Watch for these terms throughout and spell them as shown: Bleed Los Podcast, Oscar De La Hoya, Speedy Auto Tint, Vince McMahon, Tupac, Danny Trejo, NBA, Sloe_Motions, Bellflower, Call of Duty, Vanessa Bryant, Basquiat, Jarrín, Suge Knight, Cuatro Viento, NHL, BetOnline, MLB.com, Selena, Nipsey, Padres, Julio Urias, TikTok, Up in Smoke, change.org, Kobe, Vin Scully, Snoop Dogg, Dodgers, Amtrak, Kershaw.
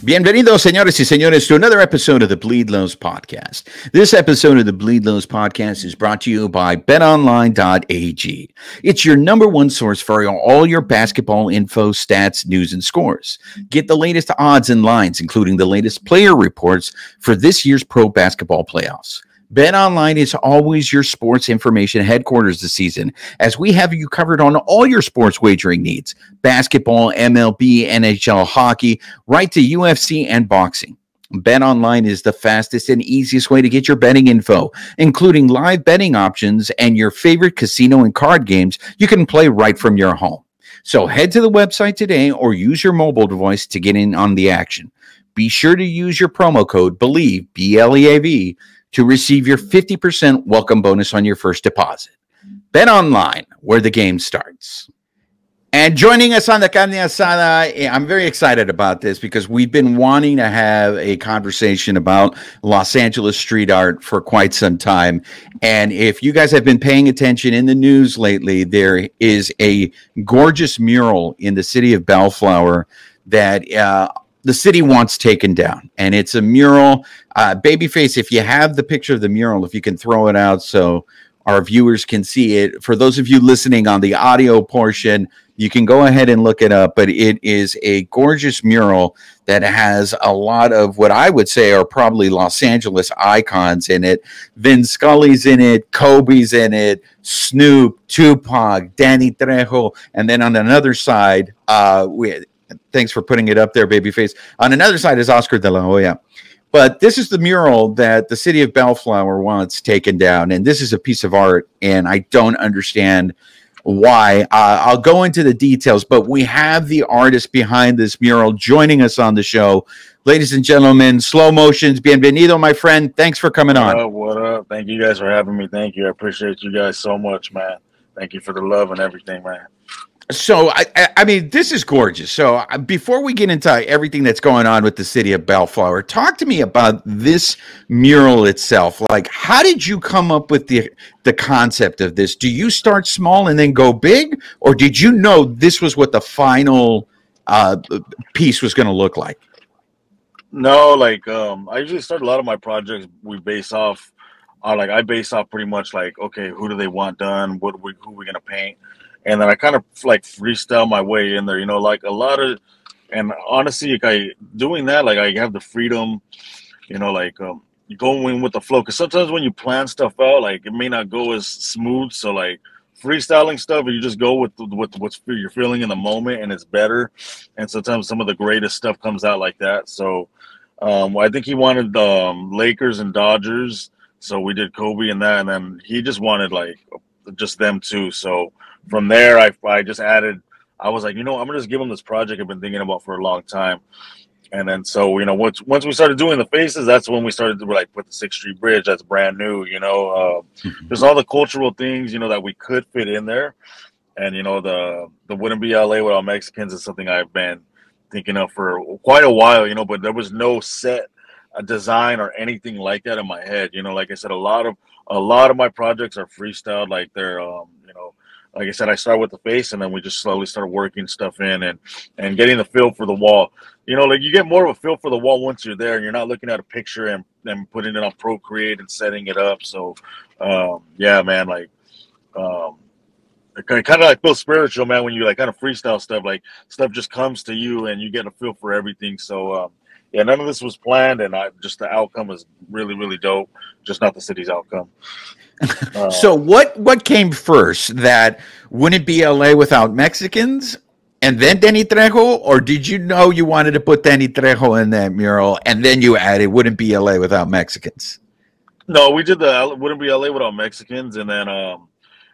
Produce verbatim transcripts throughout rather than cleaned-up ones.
Bienvenidos, señores y señores, to another episode of the Bleed Lows Podcast. This episode of the Bleed Lows Podcast is brought to you by bet online dot a g. It's your number one source for all your basketball info, stats, news, and scores. Get the latest odds and lines, including the latest player reports for this year's pro basketball playoffs. BetOnline is always your sports information headquarters this season, as we have you covered on all your sports wagering needs: basketball, M L B, N H L, hockey, right to U F C and boxing. BetOnline is the fastest and easiest way to get your betting info, including live betting options and your favorite casino and card games you can play right from your home. So head to the website today or use your mobile device to get in on the action. Be sure to use your promo code BELIEVE, B L E A V, to receive your fifty percent welcome bonus on your first deposit. Bet online, where the game starts. And joining us on the Carne Asada, I'm very excited about this because we've been wanting to have a conversation about Los Angeles street art for quite some time. And if you guys have been paying attention in the news lately, there is a gorgeous mural in the city of Bellflower that uh, the city wants taken down. And it's a mural. Uh, Babyface, if you have the picture of the mural, if you can throw it out so our viewers can see it. For those of you listening on the audio portion, you can go ahead and look it up. But it is a gorgeous mural that has a lot of what I would say are probably Los Angeles icons in it. Vin Scully's in it. Kobe's in it. Snoop, Tupac, Danny Trejo. And then on another side, uh, we thanks for putting it up there, Babyface. On another side is Oscar De La Hoya. But this is the mural that the city of Bellflower wants taken down, and this is a piece of art, and I don't understand why. Uh, I'll go into the details, but we have the artist behind this mural joining us on the show. Ladies and gentlemen, Sloe Motions, bienvenido, my friend. Thanks for coming on. What up, what up? Thank you guys for having me. Thank you. I appreciate you guys so much, man. Thank you for the love and everything, man. So, I, I mean, this is gorgeous. So, before we get into everything that's going on with the city of Bellflower, talk to me about this mural itself. Like, how did you come up with the, the concept of this? Do you start small and then go big? Or did you know this was what the final uh, piece was going to look like? No, like, um, I usually start a lot of my projects, we base off, uh, like, I base off pretty much, like, okay, who do they want done? What we, who are we going to paint? And then I kind of like freestyle my way in there, you know, like a lot of, and honestly, like I doing that, like I have the freedom, you know, like um, going with the flow. Cause sometimes when you plan stuff out, like it may not go as smooth. So like freestyling stuff, you just go with with what you're feeling in the moment, and it's better. And sometimes some of the greatest stuff comes out like that. So um, I think he wanted the um, Lakers and Dodgers. So we did Kobe and that, and then he just wanted like just them too. So from there, I, I just added, I was like, you know, I'm going to just give them this project I've been thinking about for a long time. And then, so, you know, once once we started doing the faces, that's when we started to, like, with the Sixth Street Bridge. That's brand new, you know. Uh, there's all the cultural things, you know, that we could fit in there. And, you know, the, the Wouldn't Be L A Without Mexicans is something I've been thinking of for quite a while, you know, but there was no set a design or anything like that in my head. You know, like I said, a lot of, a lot of my projects are freestyled, like they're, um, you know, like I said, I start with the face, and then we just slowly start working stuff in and, and getting the feel for the wall. You know, like you get more of a feel for the wall once you're there, and you're not looking at a picture and, and putting it on Procreate and setting it up. So, um, yeah, man, like um, it kind of like feels spiritual, man, when you like kind of freestyle stuff. Like stuff just comes to you, and you get a feel for everything. So, um, yeah, none of this was planned, and I, just the outcome is really, really dope. Just not the city's outcome. Uh, so what what came first? That Wouldn't Be L A Without Mexicans, and then Danny Trejo? Or did you know you wanted to put Danny Trejo in that mural, and then you added Wouldn't Be L A Without Mexicans? No, we did the Wouldn't Be L A Without Mexicans, and then um,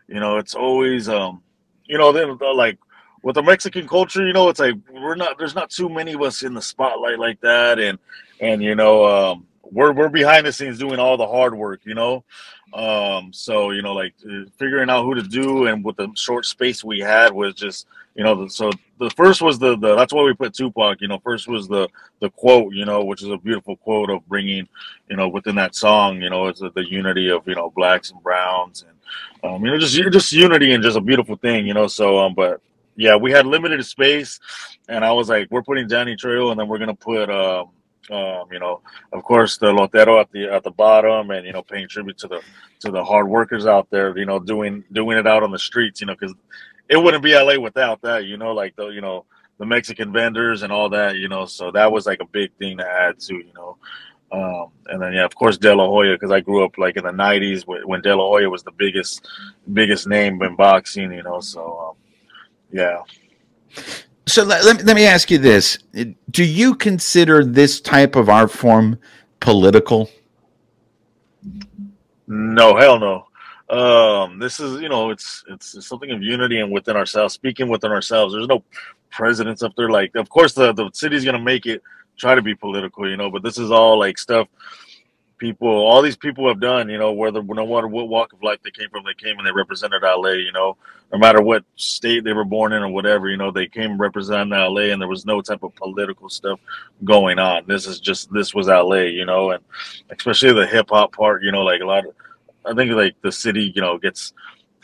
you know, it's always um, you know, then like with the Mexican culture, you know, it's like we're not there's not too many of us in the spotlight like that, and and you know, um, we're we're behind the scenes doing all the hard work, you know. Um, so, you know, like uh, figuring out who to do and with the short space we had was just, you know, the, so the first was the, the that's why we put Tupac, you know, first was the the quote, you know, which is a beautiful quote of bringing, you know, within that song, you know, it's the, the unity of, you know, blacks and browns and, um, you know, just, just unity and just a beautiful thing, you know, so, um, but yeah, we had limited space and I was like, we're putting Danny Trejo and then we're going to put, um, um you know, of course, the Lotero at the at the bottom, and you know, paying tribute to the to the hard workers out there, you know, doing doing it out on the streets, you know, because it wouldn't be L A without that, you know, like the, you know, the Mexican vendors and all that, you know, so that was like a big thing to add to, you know, um and then yeah, of course, De La Hoya, because I grew up like in the nineties when De La Hoya was the biggest biggest name in boxing, you know, so um yeah. So let, let, let me ask you this. Do you consider this type of art form political? No, hell no. Um, this is, you know, it's, it's, it's something of unity and within ourselves, speaking within ourselves. There's no presidents up there. Like, of course, the, the city's going to make it try to be political, you know, but this is all like stuff people, all these people have done, you know, whether no matter what walk of life they came from, they came and they represented L A, you know, no matter what state they were born in or whatever, you know, they came representing L A, and there was no type of political stuff going on. This is just, this was L A, you know, and especially the hip hop part, you know, like a lot of, I think like the city, you know, gets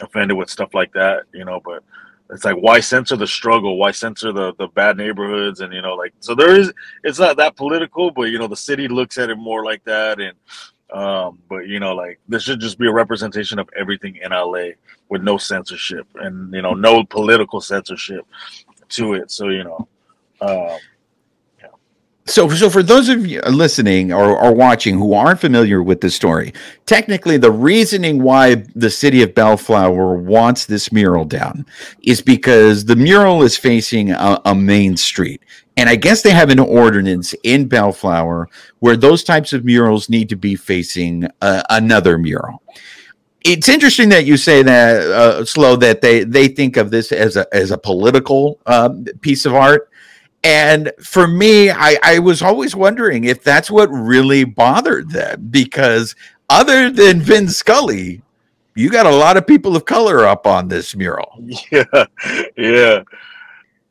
offended with stuff like that, you know, but it's like, why censor the struggle? Why censor the, the bad neighborhoods? And, you know, like, so there is, it's not that political, but, you know, the city looks at it more like that. And, um, but, you know, like, this should just be a representation of everything in L A with no censorship and, you know, no political censorship to it. So, you know, um, yeah. So, so for those of you listening or, or watching who aren't familiar with the story, technically the reasoning why the city of Bellflower wants this mural down is because the mural is facing a, a main street. And I guess they have an ordinance in Bellflower where those types of murals need to be facing uh, another mural. It's interesting that you say that, uh, Sloe, that they, they think of this as a, as a political uh, piece of art. And for me, I, I was always wondering if that's what really bothered them, because other than Vin Scully, you got a lot of people of color up on this mural. Yeah, yeah.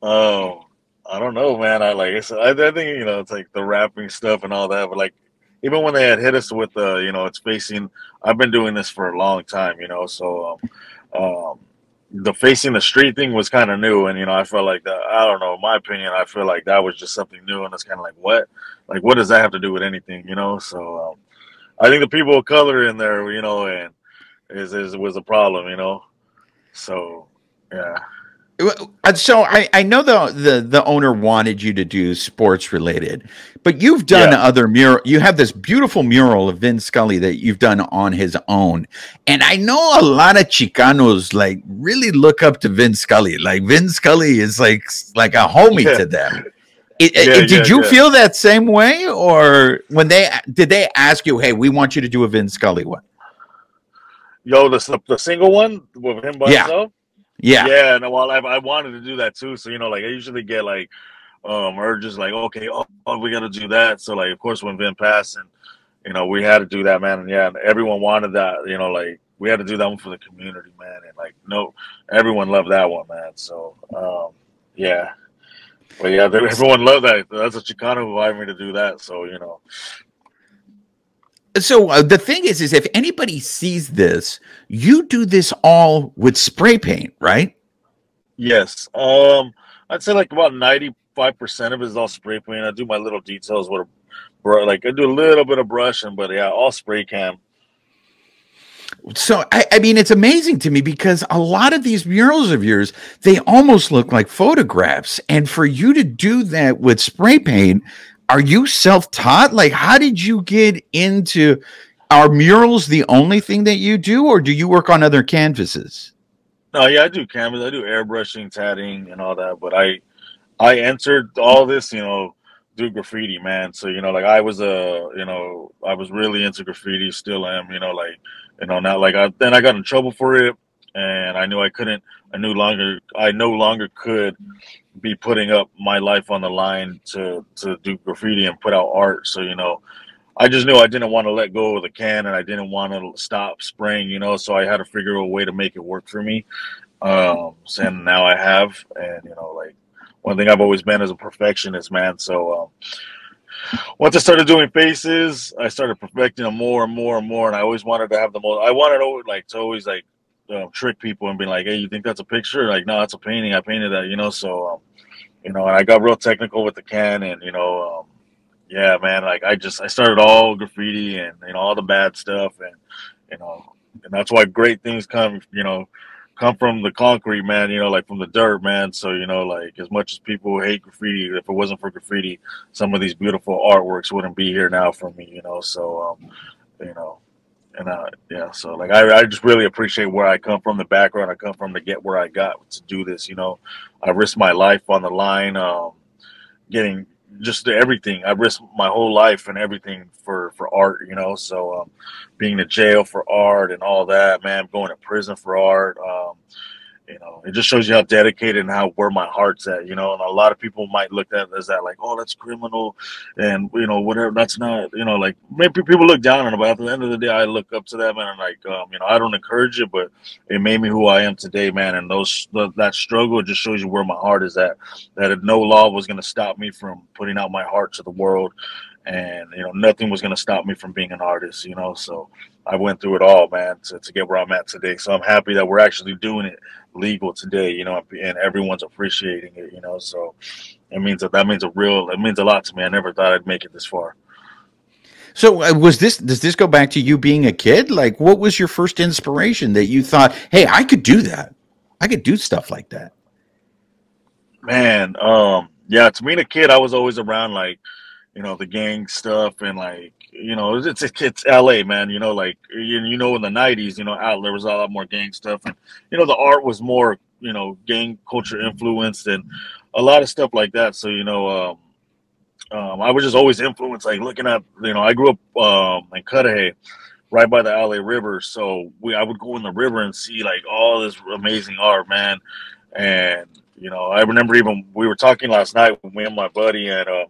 Um, I don't know, man. I like it's, I, I think, you know, it's like the rapping stuff and all that, but like even when they had hit us with the, uh, you know, it's facing. I've been doing this for a long time, you know, so. Um, um, the facing the street thing was kind of new, and you know, I felt like that, I don't know, in my opinion, I feel like that was just something new, and it's kind of like, what like what does that have to do with anything, you know? So um I think the people of color in there, you know, and is, is was a problem, you know, so yeah. So I, I know the, the the owner wanted you to do sports related, but you've done yeah. other mural. You have this beautiful mural of Vin Scully that you've done on his own, and I know a lot of Chicanos like really look up to Vin Scully. Like Vin Scully is like like a homie yeah. to them. It, yeah, it, did yeah, you yeah. feel that same way, or when they did they ask you, hey, we want you to do a Vin Scully one? Yo, the the single one with him by yeah. himself. Yeah, yeah, and while I, I wanted to do that too, so you know, like I usually get like um urges, like okay, oh, oh, we gotta do that. So like, of course, when Vin passed, and you know, we had to do that, man, and yeah, everyone wanted that, you know, like we had to do that one for the community, man, and like no, everyone loved that one, man. So um, yeah, but yeah, everyone loved that. That's a Chicano who hired me to do that, so you know. So uh, the thing is, is if anybody sees this, you do this all with spray paint, right? Yes. Um, I'd say like about ninety-five percent of it is all spray paint. I do my little details with a, like I do a little bit of brushing, but yeah, all spray can. So, I, I mean, it's amazing to me because a lot of these murals of yours, they almost look like photographs. And for you to do that with spray paint, are you self-taught? Like, how did you get into, are murals the only thing that you do, or do you work on other canvases? No, yeah, I do canvas. I do airbrushing, tatting, and all that. But I, I entered all this, you know, through graffiti, man. So, you know, like I was a, you know, I was really into graffiti. Still am, you know, like, you know, not like I. Then I got in trouble for it, and I knew I couldn't. I no longer, I no longer could be putting up my life on the line to to do graffiti and put out art. So, you know, I just knew I didn't want to let go of the can, and I didn't want to stop spraying, you know, so I had to figure out a way to make it work for me. Um, and now I have, and, you know, like, one thing I've always been is a perfectionist, man. So um, once I started doing faces, I started perfecting them more and more and more. And I always wanted to have the most. I wanted to, like, to always like um, trick people and be like, "Hey, you think that's a picture?" Like, no, that's a painting. I painted that, you know. So um, you know, and I got real technical with the can, and you know. Um, Yeah, man, like I just, I started all graffiti and, you know, all the bad stuff and, you know, and that's why great things come, you know, come from the concrete, man, you know, like from the dirt, man. So, you know, like as much as people hate graffiti, if it wasn't for graffiti, some of these beautiful artworks wouldn't be here now for me, you know, so, um, you know, and uh, yeah, so like I, I just really appreciate where I come from, the background I come from to get where I got to do this, you know. I risked my life on the line, um, getting just everything. I risked my whole life and everything for, for art, you know, so um, being in jail for art and all that, man, going to prison for art, um, you know, it just shows you how dedicated and how where my heart's at, you know, and a lot of people might look at it as that, like, oh, that's criminal and, you know, whatever, that's not, you know, like, maybe people look down on it, but at the end of the day, I look up to them and I'm like, um, you know, I don't encourage it, but it made me who I am today, man, and those the, that struggle just shows you where my heart is at, that if no law was going to stop me from putting out my heart to the world and, you know, nothing was going to stop me from being an artist, you know, so I went through it all, man, to, to get where I'm at today. So I'm happy that we're actually doing it legal today, you know, and everyone's appreciating it, you know. So it means that that means a real, it means a lot to me. I never thought I'd make it this far. So was this, does this go back to you being a kid? Like, what was your first inspiration that you thought, hey, I could do that? I could do stuff like that. Man, um, yeah, to being a kid, I was always around, like, you know, the gang stuff and like, you know, it's, it's it's L A, man, you know, like, you, you know, in the nineties, you know, out there was a lot more gang stuff. And, you know, the art was more, you know, gang culture influenced and a lot of stuff like that. So, you know, um, um, I was just always influenced, like looking at, you know, I grew up um, in Cudahy, right by the L A River. So we I would go in the river and see like all this amazing art, man. And, you know, I remember even we were talking last night with me and my buddy and uh,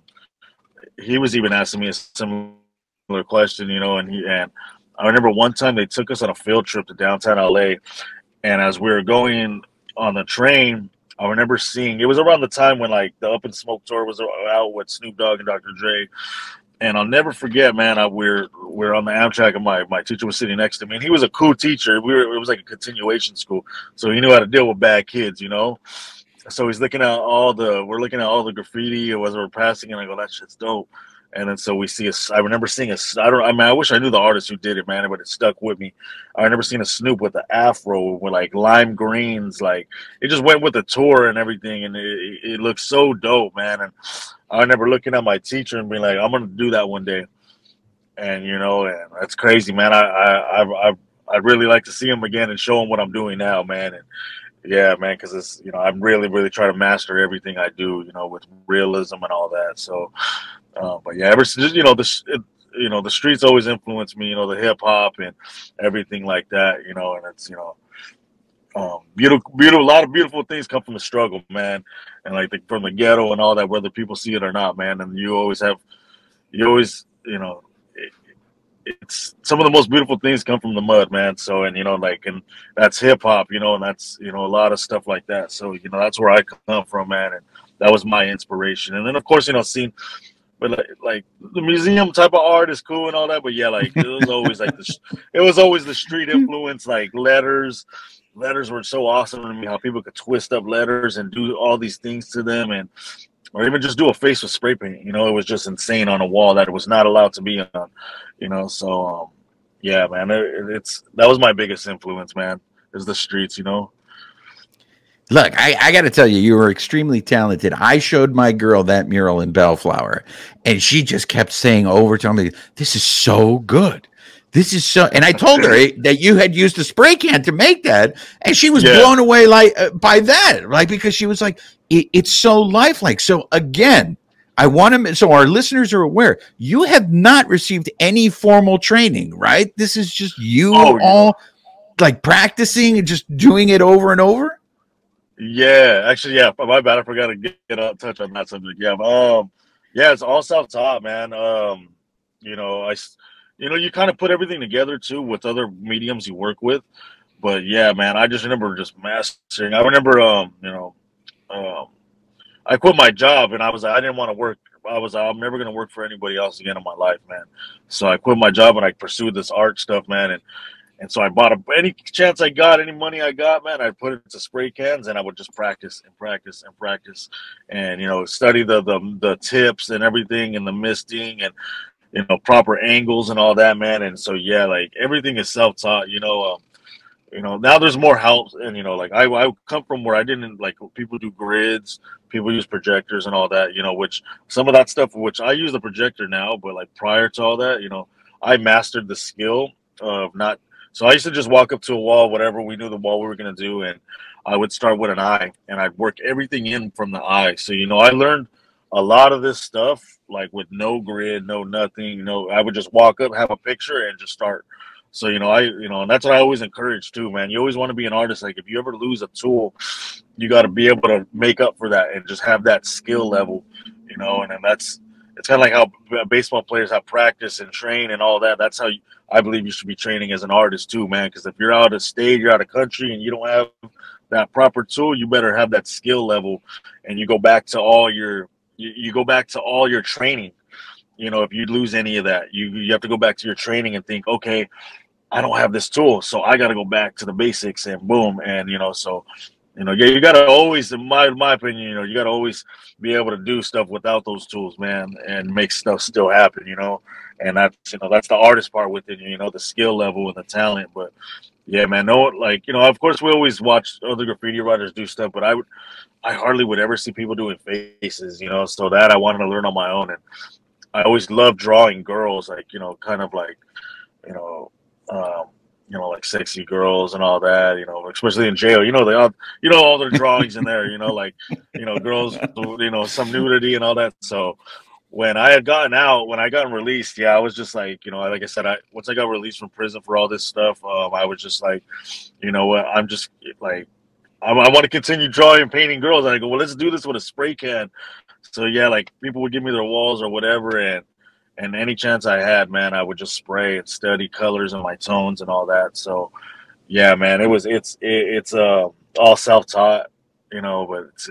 he was even asking me a similar question, you know, and he and I remember one time they took us on a field trip to downtown L A, and as we were going on the train, I remember seeing, it was around the time when like the Up in Smoke tour was out with Snoop Dogg and Doctor Dre, and I'll never forget, man. I we're we're on the Amtrak, and my my teacher was sitting next to me, and he was a cool teacher. We were it was like a continuation school, so he knew how to deal with bad kids, you know. So he's looking at all the we're looking at all the graffiti as we're passing, and I go, that shit's dope. And then so we see a, I remember seeing a, I don't, I mean, I wish I knew the artist who did it, man, but it stuck with me. I remember seeing a Snoop with the afro with like lime greens, like it just went with the tour and everything. And it, it looked so dope, man. And I remember looking at my teacher and being like, I'm going to do that one day. And you know, and that's crazy, man. I, I, I, I, I'd really like to see him again and show him what I'm doing now, man. And yeah, man, cause it's, you know, I'm really, really trying to master everything I do, you know, with realism and all that. So, Uh, but yeah, ever since, you know, the, it, you know, the streets always influenced me, you know, the hip hop and everything like that, you know, and it's, you know, um, beautiful, beautiful, a lot of beautiful things come from the struggle, man. And like the, from the ghetto and all that, whether people see it or not, man. And you always have, you always, you know, it, it's some of the most beautiful things come from the mud, man. So, and you know, like, and that's hip hop, you know, and that's, you know, a lot of stuff like that. So, you know, that's where I come from, man. And that was my inspiration. And then of course, you know, seeing, But like, like the museum type of art is cool and all that. But yeah, like it was always like the, it was always the street influence. Like letters, letters were so awesome to me. How people could twist up letters and do all these things to them, and or even just do a face with spray paint. You know, it was just insane on a wall that it was not allowed to be on. You know, so um, yeah, man, it, it's that was my biggest influence, man. Is the streets, you know. Look, I, I got to tell you, you were extremely talented. I showed my girl that mural in Bellflower, and she just kept saying over to me, this is so good. This is so, and I told her it, that you had used a spray can to make that, and she was yeah. blown away like uh, by that, like because she was like, it, it's so lifelike. So again, I want to, so our listeners are aware, you have not received any formal training, right? This is just you oh, all yeah. like practicing and just doing it over and over. Yeah, actually, yeah, my bad. I forgot to get, get out touch on that subject. Yeah, um, yeah, it's all self-taught, man. Um, you know, I, you know, you kind of put everything together too with other mediums you work with, but yeah, man, I just remember just mastering. I remember, um, you know, um, I quit my job, and I was I didn't want to work. I was I'm never gonna work for anybody else again in my life, man. So I quit my job and I pursued this art stuff, man. And and so I bought a, any chance I got, any money I got, man, I put it to spray cans, and I would just practice and practice and practice, and you know, study the the the tips and everything, and the misting, and you know, proper angles and all that, man. And so yeah, like everything is self taught, you know. Um, you know, now there's more help, and you know, like I, I come from where I didn't like people do grids, people use projectors and all that, you know, which some of that stuff, which I use the projector now, but like prior to all that, you know, I mastered the skill of not. So I used to just walk up to a wall, whatever we knew the wall we were going to do, and I would start with an eye, and I'd work everything in from the eye. So, you know, I learned a lot of this stuff, like with no grid, no nothing, you know, I would just walk up, have a picture, and just start. So, you know, I, you know, and that's what I always encourage too, man. You always want to be an artist. Like if you ever lose a tool, you got to be able to make up for that and just have that skill level, you know, and, and that's, it's kind of like how baseball players have practice and train and all that. That's how you, I believe you should be training as an artist too, man. Because if you're out of state, you're out of country, and you don't have that proper tool, you better have that skill level, and you go back to all your, you, you go back to all your training. You know, if you lose any of that, you you have to go back to your training and think, okay, I don't have this tool, so I got to go back to the basics, and boom. And, you know, so, you know, yeah, you got to always, in my, my opinion, you know, you got to always be able to do stuff without those tools, man, and make stuff still happen, you know. And that's, you know, that's the artist part with it, you know, the skill level and the talent. But, yeah, man, no, like, you know, of course, we always watch other graffiti writers do stuff, but I would, I hardly would ever see people doing faces, you know, so that I wanted to learn on my own. And I always loved drawing girls, like, you know, kind of like, you know, um you know, like sexy girls and all that, you know, especially in jail, you know, they all, you know, all their drawings in there, you know, like, you know, girls, you know, some nudity and all that. So when I had gotten out, when I got released, yeah, I was just like, you know, like I said, I once I got released from prison for all this stuff, um I was just like, you know what, I'm just like, I, I want to continue drawing and painting girls. And I go, well, let's do this with a spray can. So yeah, like people would give me their walls or whatever, and And any chance I had, man, I would just spray and study colors and my tones and all that. So, yeah, man, it was it's it, it's uh, all self-taught, you know. But it's,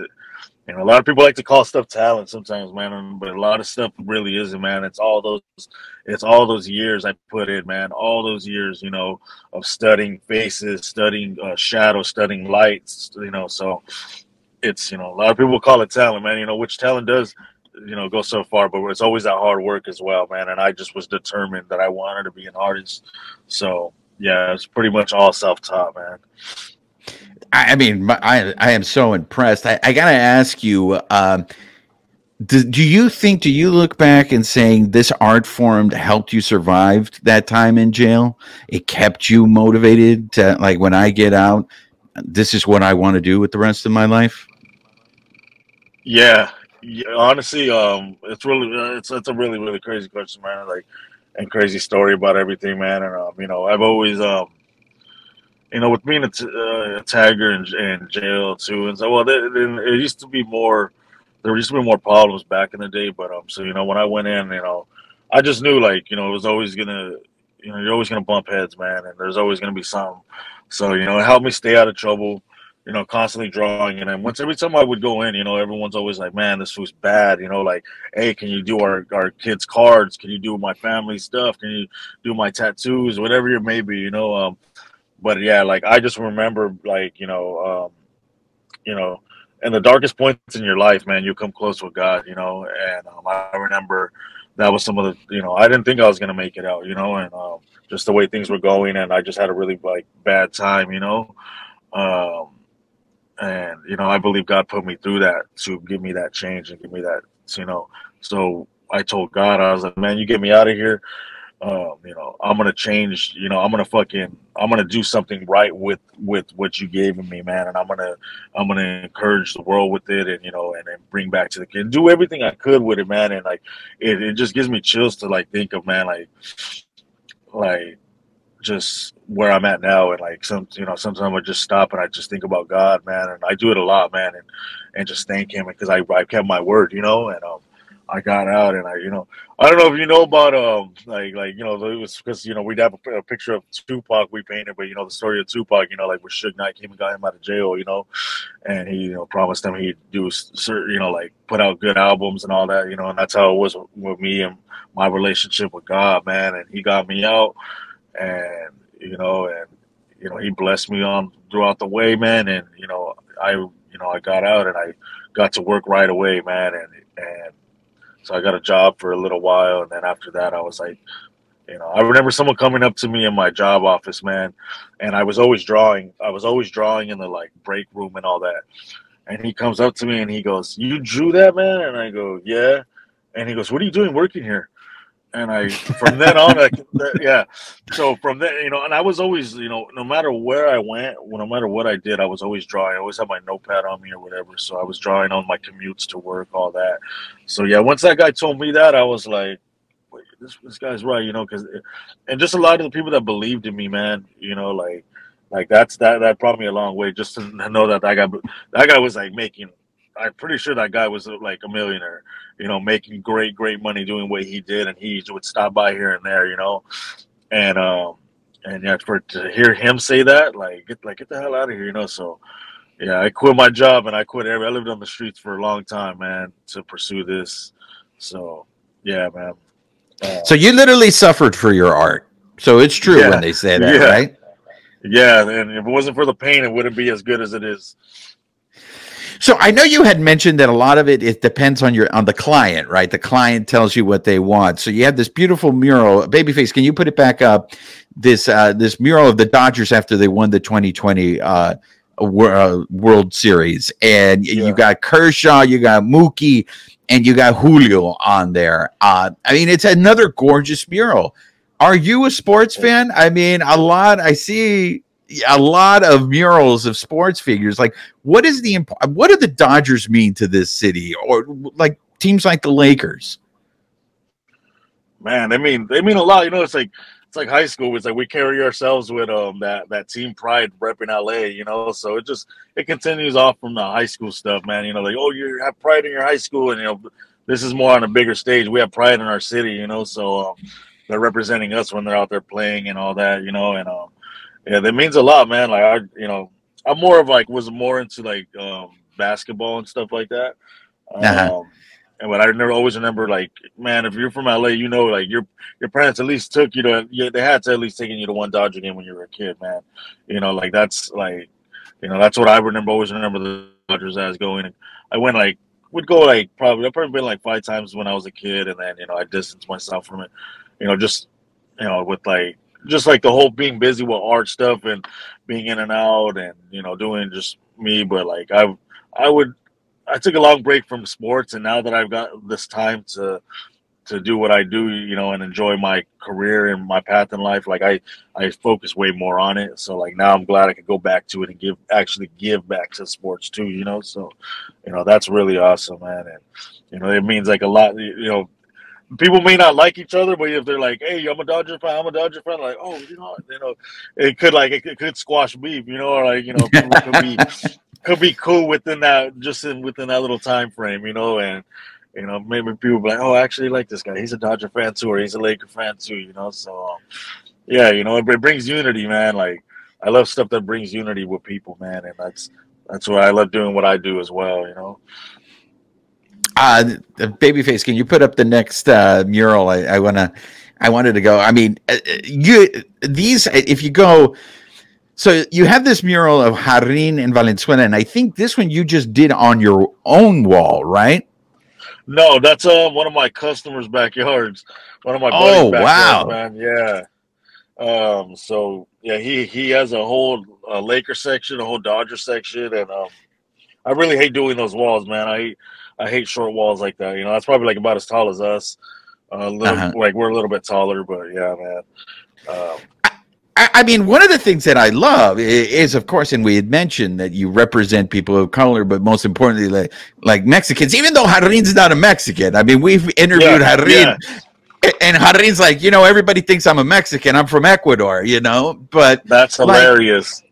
you know, a lot of people like to call stuff talent sometimes, man. But a lot of stuff really isn't, man. It's all those it's all those years I put in, man. All those years, you know, of studying faces, studying uh, shadow, studying lights, you know. So it's, you know, a lot of people call it talent, man. You know, which talent does, you know, go so far, but it's always that hard work as well, man. And I just was determined that I wanted to be an artist. So yeah, it's pretty much all self-taught, man. I mean, I, I am so impressed. I, I gotta ask you, um, do, do you think, do you look back and saying this art form helped you survive that time in jail? It kept you motivated to, like, when I get out, this is what I want to do with the rest of my life? Yeah. Yeah, honestly, um, it's really, it's, it's a really, really crazy question, man. Like, and crazy story about everything, man. And, um, you know, I've always, um, you know, with being a, t uh, a tagger and, and jail too. And so, well, there, there used to be more, there used to be more problems back in the day. But, um, so, you know, when I went in, you know, I just knew, like, you know, it was always gonna, you know, you're always gonna bump heads, man. And there's always gonna be something. So, you know, it helped me stay out of trouble. You know, constantly drawing, and then once every time I would go in, you know, everyone's always like, "Man, this was bad." You know, like, "Hey, can you do our our kids' cards? Can you do my family stuff? Can you do my tattoos? Whatever it may be." You know, um, but yeah, like I just remember, like, you know, um, you know, in the darkest points in your life, man, you come close with God. You know, and um, I remember that was some of the, you know, I didn't think I was gonna make it out. You know, and um, just the way things were going, and I just had a really like bad time. You know. Um, And, you know, I believe God put me through that to give me that change and give me that, you know. So I told God, I was like, man, you get me out of here. Um, you know, I'm going to change, you know, I'm going to fucking, I'm going to do something right with, with what you gave me, man. And I'm going to, I'm going to encourage the world with it, and, you know, and, and bring back to the kid, do everything I could with it, man. And like, it, it just gives me chills to like, think of, man, like, like, just where I'm at now. And like some, you know, sometimes I just stop and I just think about God, man. And I do it a lot, man. And, and just thank him because I, I kept my word, you know, and, um, I got out and I, you know, I don't know if you know about, um, like, like, you know, it was because, you know, we'd have a, a picture of Tupac we painted, but, you know, the story of Tupac, you know, like, where Suge Knight came and got him out of jail, you know, and he, you know, promised him he'd do certain, you know, like, put out good albums and all that, you know, and that's how it was with me and my relationship with God, man, and he got me out and, you know, and, you know, he blessed me on throughout the way, man, and, you know, I, you know, I got out and I got to work right away, man, and, and, so I got a job for a little while, and then after that, I was like, you know, I remember someone coming up to me in my job office, man, and I was always drawing. I was always drawing in the, like, break room and all that, and he comes up to me, and he goes, you drew that, man? And I go, yeah, and he goes, what are you doing working here? And I, from then on, I, yeah, so from then, you know, and I was always, you know, no matter where I went, no matter what I did, I was always drawing. I always had my notepad on me or whatever, so I was drawing on my commutes to work, all that. So, yeah, once that guy told me that, I was like, wait, this, this guy's right, you know, because, and just a lot of the people that believed in me, man, you know, like, like that's, that, that brought me a long way just to know that that guy, that guy was, like, making, I'm pretty sure that guy was like a millionaire, you know, making great, great money doing what he did. And he would stop by here and there, you know, and, um, and yeah, for to hear him say that, like, get, like, get the hell out of here, you know? So yeah, I quit my job and I quit every, I lived on the streets for a long time, man, to pursue this. So yeah, man. Uh, so you literally suffered for your art. So it's true yeah, when they say that, yeah. right? Yeah. And if it wasn't for the pain, it wouldn't be as good as it is. So I know you had mentioned that a lot of it, it depends on your on the client, right? The client tells you what they want. So you have this beautiful mural. Babyface, can you put it back up? This uh, this mural of the Dodgers after they won the twenty twenty uh, World Series. And yeah. you got Kershaw, you got Mookie, and you got Julio on there. Uh, I mean, it's another gorgeous mural. Are you a sports fan? I mean, a lot. I see... a lot of murals of sports figures. Like, what is the what do the Dodgers mean to this city, or like teams like the Lakers? Man, I mean, they mean a lot. You know, it's like it's like high school. It's like we carry ourselves with um that that team pride repping L A. You know, so it just it continues off from the high school stuff, man. You know, like oh, you have pride in your high school, and you know, this is more on a bigger stage. We have pride in our city, you know. So um, they're representing us when they're out there playing and all that, you know, and um. Yeah, that means a lot, man. Like, I, you know, I'm more of like, was more into like um, basketball and stuff like that. Um, uh-huh. And but I never always remember, like, man, if you're from L A, you know, like your your parents at least took you to, yeah, they had to at least taking you to one Dodger game when you were a kid, man. You know, like that's like, you know, that's what I remember. Always remember the Dodgers as going. I went like, would go like probably, I've probably been like five times when I was a kid, and then you know I distanced myself from it. You know, just you know with like. Just like the whole being busy with art stuff and being in and out and, you know, doing just me. But like, I, I would, I took a long break from sports. And now that I've got this time to, to do what I do, you know, and enjoy my career and my path in life, like I, I focus way more on it. So like now I'm glad I could go back to it and give, actually give back to sports too, you know? So, you know, that's really awesome, man. And, you know, it means like a lot, you know, people may not like each other, but if they're like, "Hey, I'm a Dodger fan," I'm a Dodger fan. Like, oh, you know, you know, it could like it could squash beef, you know, or like you know, people could be could be cool within that just in, within that little time frame, you know, and you know, maybe people be like, "Oh, I actually like this guy. He's a Dodger fan too, or he's a Laker fan too," you know. So, um, yeah, you know, it, it brings unity, man. Like, I love stuff that brings unity with people, man, and that's that's why I love doing what I do as well, you know. Uh, Babyface, can you put up the next uh, mural? I, I wanna, I wanted to go. I mean, you these. If you go, so you have this mural of Jarrín and Valenzuela, and I think this one you just did on your own wall, right? No, that's uh, one of my customers' backyards. One of my buddies' oh backyards, wow, man. Yeah. Um. So yeah, he he has a whole uh, Laker section, a whole Dodger section, and um, I really hate doing those walls, man. I. I hate short walls like that. You know, that's probably like about as tall as us. Uh, a little, uh-huh. Like we're a little bit taller, but yeah, man. Um, I, I mean, one of the things that I love is, is, of course, and we had mentioned that you represent people of color, but most importantly, like, like Mexicans, even though Jarrín's not a Mexican. I mean, we've interviewed yeah, Jarrín, yeah. and Jarrín's like, you know, everybody thinks I'm a Mexican. I'm from Ecuador, you know, but that's hilarious.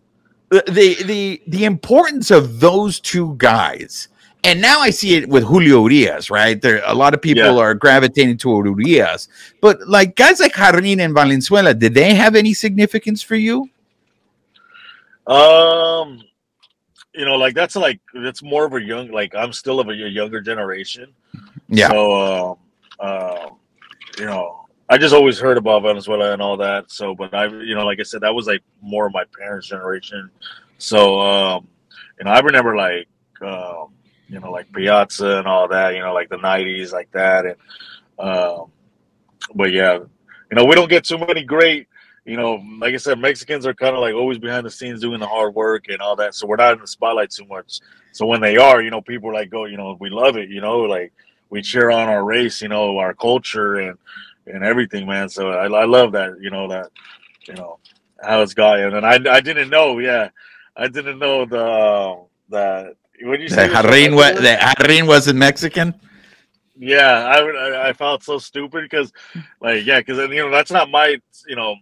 Like, the, the, the importance of those two guys And now I see it with Julio Urias, right? There, a lot of people yeah. are gravitating toward Urias. But like guys like Jarrín and Valenzuela, did they have any significance for you? Um, you know, like that's like that's more of a young, like I'm still of a younger generation. Yeah. So, um, uh, you know, I just always heard about Venezuela and all that. So, but I, you know, like I said, that was like more of my parents' generation. So, um, you know, I remember like, um, you know, like Piazza and all that. You know, like the nineties, like that. And, um, but yeah, you know, we don't get too many great. You know, like I said, Mexicans are kind of like always behind the scenes doing the hard work and all that. So we're not in the spotlight too much. So when they are, you know, people like go, you know, we love it. You know, like we cheer on our race, you know, our culture and and everything, man. So I, I love that, you know, that, you know, how it's gotten. And I I didn't know, yeah, I didn't know the that when you say Jarrín was that Jarrín wasn't Mexican. Yeah, I I felt so stupid because, like, yeah, because you know that's not my, you know.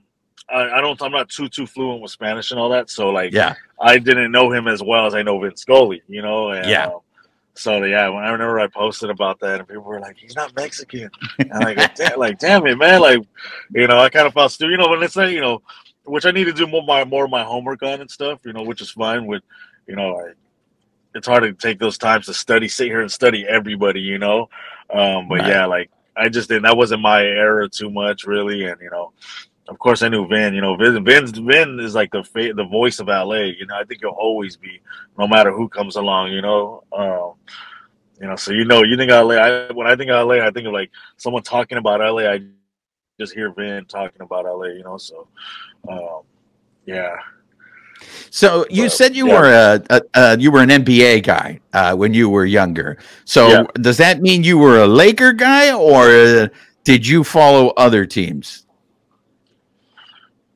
I don't. I'm not too too fluent with Spanish and all that. So like, yeah, I didn't know him as well as I know Vince Scully. You know, and, yeah. Um, so yeah, when I remember I posted about that, and people were like, "He's not Mexican." And I'm like, damn, like, damn it, man. Like, you know, I kind of felt stupid. You know, but it's like, you know, which I need to do more my more of my homework on and stuff. You know, which is fine. With, you know, like, it's hard to take those times to study, sit here and study everybody. You know, um, but right. yeah, like I just didn't. That wasn't my era too much, really, and you know. Of course, I knew Vin. You know, Vin, Vin, Vin is like the fa the voice of L A. You know, I think he'll always be, no matter who comes along. You know, um, you know. So you know, you think L A. I, when I think of L A, I think of like someone talking about L A. I just hear Vin talking about L A. You know, so um, yeah. So you but, said you yeah. were a, a, a you were an N B A guy uh, when you were younger. So yeah. does that mean you were a Laker guy, or uh, did you follow other teams?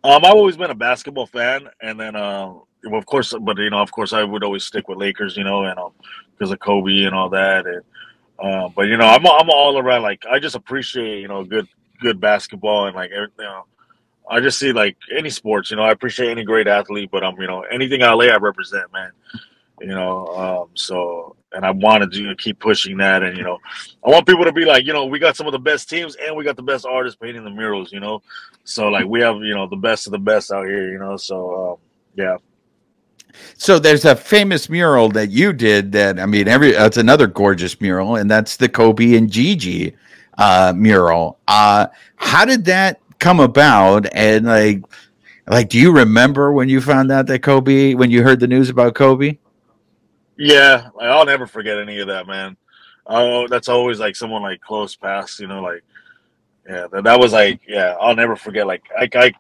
Um, I've always been a basketball fan, and then, uh, of course, but you know, of course, I would always stick with Lakers, you know, and um, because of Kobe and all that, and uh, but you know, I'm I'm all around like I just appreciate you know good good basketball and like you know, I just see like any sports, you know, I appreciate any great athlete, but I'm you know anything L A I represent, man, you know, um, so and I want to do you know, keep pushing that, and you know, I want people to be like you know we got some of the best teams and we got the best artists painting the murals, you know. So, like, we have, you know, the best of the best out here, you know, so, um, yeah. So there's a famous mural that you did that, I mean, every that's another gorgeous mural, and that's the Kobe and Gigi uh, mural. Uh, how did that come about? And, like, like, do you remember when you found out that Kobe, when you heard the news about Kobe? Yeah, like, I'll never forget any of that, man. Oh, that's always, like, someone, like, close past, you know, like. Yeah, that was like, yeah, I'll never forget. Like, I, I,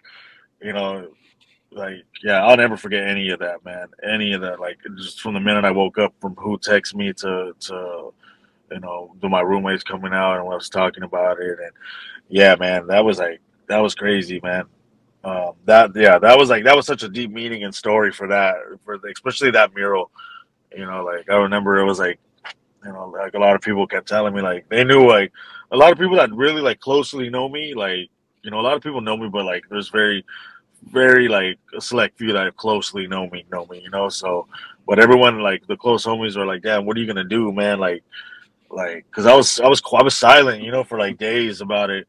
you know, like, yeah, I'll never forget any of that, man. Any of that, like, just from the minute I woke up, from who texted me to, to, you know, to my roommates coming out and what I was talking about it. And yeah, man, that was like, that was crazy, man. Um, that, yeah, that was like, that was such a deep meaning and story for that, for the, especially that mural. You know, like, I remember it was like, you know, like a lot of people kept telling me, like, they knew, like, a lot of people that really, like, closely know me, like, you know, a lot of people know me, but, like, there's very, very, like, a select few that closely know me, know me, you know, so, but everyone, like, the close homies were like, damn, what are you going to do, man, like, like, because I was, I was, I was silent, you know, for, like, days about it,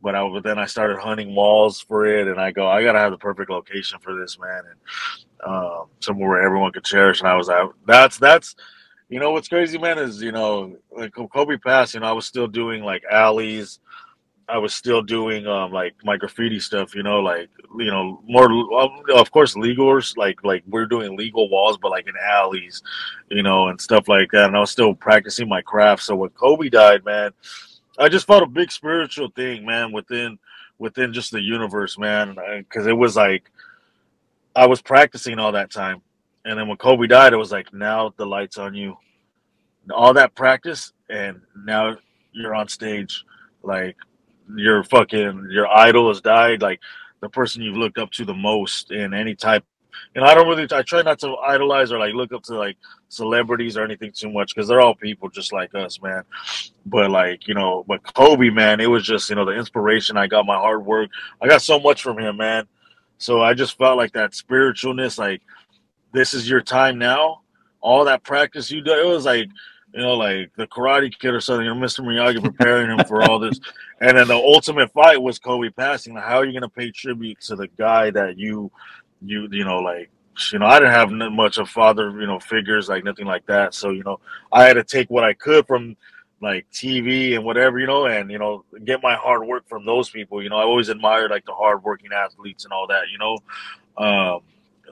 but I, but then I started hunting walls for it, and I go, I got to have the perfect location for this, man, and um, somewhere where everyone could cherish, and I was like, that's, that's, you know, what's crazy, man, is, you know, like Kobe passed, you know, I was still doing, like, alleys. I was still doing, um, like, my graffiti stuff, you know, like, you know, more, of course, legal, like, like we're doing legal walls, but, like, in alleys, you know, and stuff like that. And I was still practicing my craft. So when Kobe died, man, I just felt a big spiritual thing, man, within, within just the universe, man, because it was, like, I was practicing all that time. And then when Kobe died, it was like, now the light's on you. All that practice, and now you're on stage. Like, your fucking, your idol has died. Like, the person you've looked up to the most in any type. And I don't really, I try not to idolize or, like, look up to, like, celebrities or anything too much. Because they're all people just like us, man. But, like, you know, but Kobe, man, it was just, you know, the inspiration. I got my hard work. I got so much from him, man. So I just felt like that spiritualness, like, this is your time now. All that practice you do, it was like you know, like the Karate Kid or something, or Mister Miyagi preparing him for all this. And then the ultimate fight was Kobe passing. How are you going to pay tribute to the guy that you, you, you know, like, you know, I didn't have much of father, you know, figures, like nothing like that. So, you know, I had to take what I could from like T V and whatever, you know, and, you know, get my hard work from those people. You know, I always admired like the hardworking athletes and all that, you know. Um,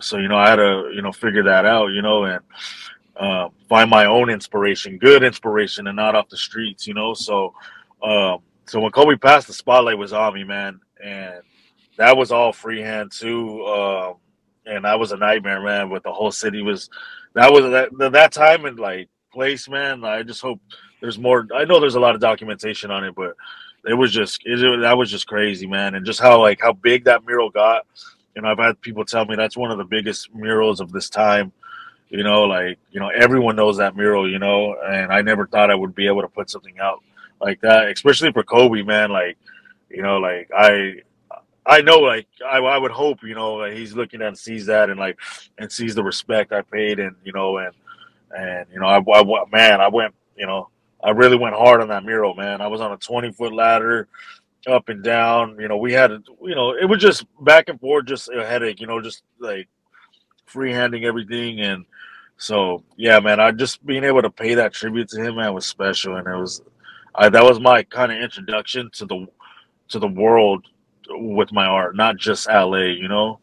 so, you know, I had to, you know, figure that out, you know, and uh, find my own inspiration, good inspiration, and not off the streets, you know. So, um, so when Kobe passed, the spotlight was on me, man. And that was all freehand too. Um, and that was a nightmare, man, but the whole city was, that was that, that time and like place, man. I just hope there's more. I know there's a lot of documentation on it, but it was just, it, that was just crazy, man. And just how, like, how big that mural got. You know, I've had people tell me that's one of the biggest murals of this time. You know, like, you know, everyone knows that mural, you know, and I never thought I would be able to put something out like that, especially for Kobe, man. Like, you know, like I, I know, like, I, I would hope, you know, like he's looking at and sees that and, like, and sees the respect I paid and, you know, and, and, you know, I, I man, I went, you know, I really went hard on that mural, man. I was on a twenty-foot ladder up and down. You know, we had, you know, it was just back and forth, just a headache, you know, just, like, freehanding everything. And so, yeah, man, I just being able to pay that tribute to him, man, was special. And it was, I, that was my kind of introduction to the, to the world with my art, not just L A, you know.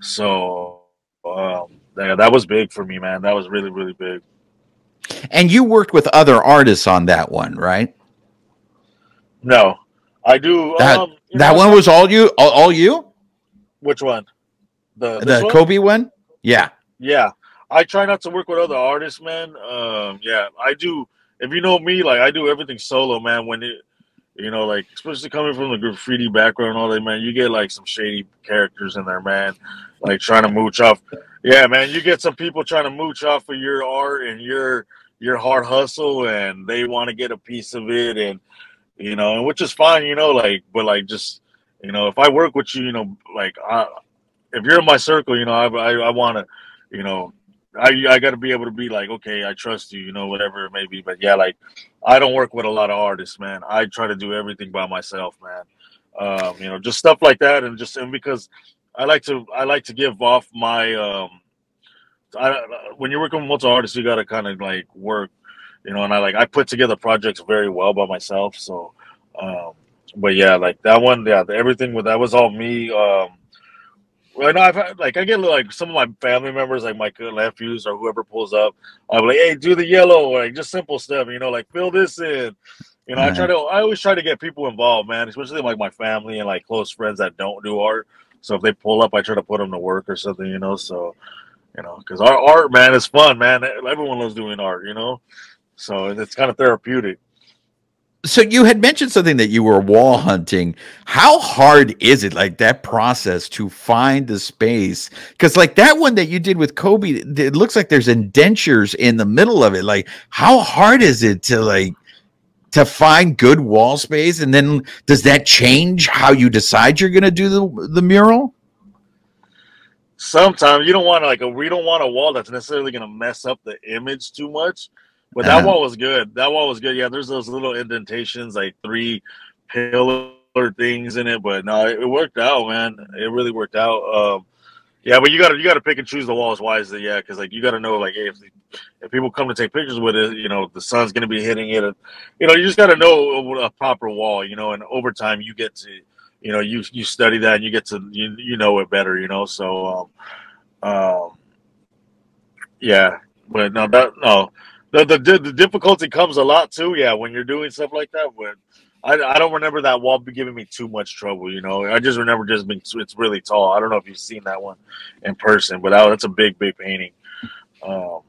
So um yeah, that was big for me, man. That was really, really big. And you worked with other artists on that one, right? No, I do. That, um, that know, one was all you, all, all you. Which one? The the one? Kobe one? Yeah, yeah. I try not to work with other artists, man. Um, yeah, I do. If you know me, like I do everything solo, man. When it, you know, like, especially coming from the graffiti background and all that, man, you get, like, some shady characters in there, man, like, trying to mooch off. Yeah, man, you get some people trying to mooch off of your art and your your hard hustle, and they want to get a piece of it, and, you know, and which is fine, you know, like, but, like, just, you know, if I work with you, you know, like, I, if you're in my circle, you know, I, I, I want to, you know, I, I got to be able to be like, okay, I trust you, you know, whatever it may be. But, yeah, like, I don't work with a lot of artists, man. I try to do everything by myself, man. Um, you know, just stuff like that. And just and because I like to I like to give off my um, – I, when you're working with multiple artists, you got to kind of, like, work, you know. And I, like, I put together projects very well by myself. So, um, but, yeah, like, that one, yeah, the, everything with that was all me. Um Right now, I've had, like, I get, like, some of my family members, like my nephews or whoever pulls up, I'll be like, hey, do the yellow, or, like, just simple stuff, you know, like, fill this in. You know, right. I try to, I always try to get people involved, man, especially, like, my family and, like, close friends that don't do art. So if they pull up, I try to put them to work or something, you know, so, you know, because our art, man, is fun, man. Everyone loves doing art, you know, so it's kind of therapeutic. So you had mentioned something that you were wall hunting. How hard is it, like, that process to find the space? Because, like, that one that you did with Kobe, it looks like there's indentures in the middle of it. Like, how hard is it to, like, to find good wall space? And then does that change how you decide you're going to do the, the mural? Sometimes you don't want, like, a, we don't want a wall that's necessarily going to mess up the image too much. But that um, wall was good. That wall was good. Yeah, there's those little indentations, like three pillar things in it. But no, it, it worked out, man. It really worked out. Um, yeah, but you gotta you gotta pick and choose the walls wisely. Yeah, because, like, you gotta know, like, hey, if if people come to take pictures with it, you know, the sun's gonna be hitting it. And, you know, you just gotta know a proper wall. You know, and over time you get to, you know, you you study that and you get to you you know it better. You know, so um, um yeah, but no, that no. The, the the difficulty comes a lot too, yeah, when you're doing stuff like that. When I I don't remember that wall giving me too much trouble, you know. I just remember just being it's really tall. I don't know if you've seen that one in person, but that, that's a big big painting. Um,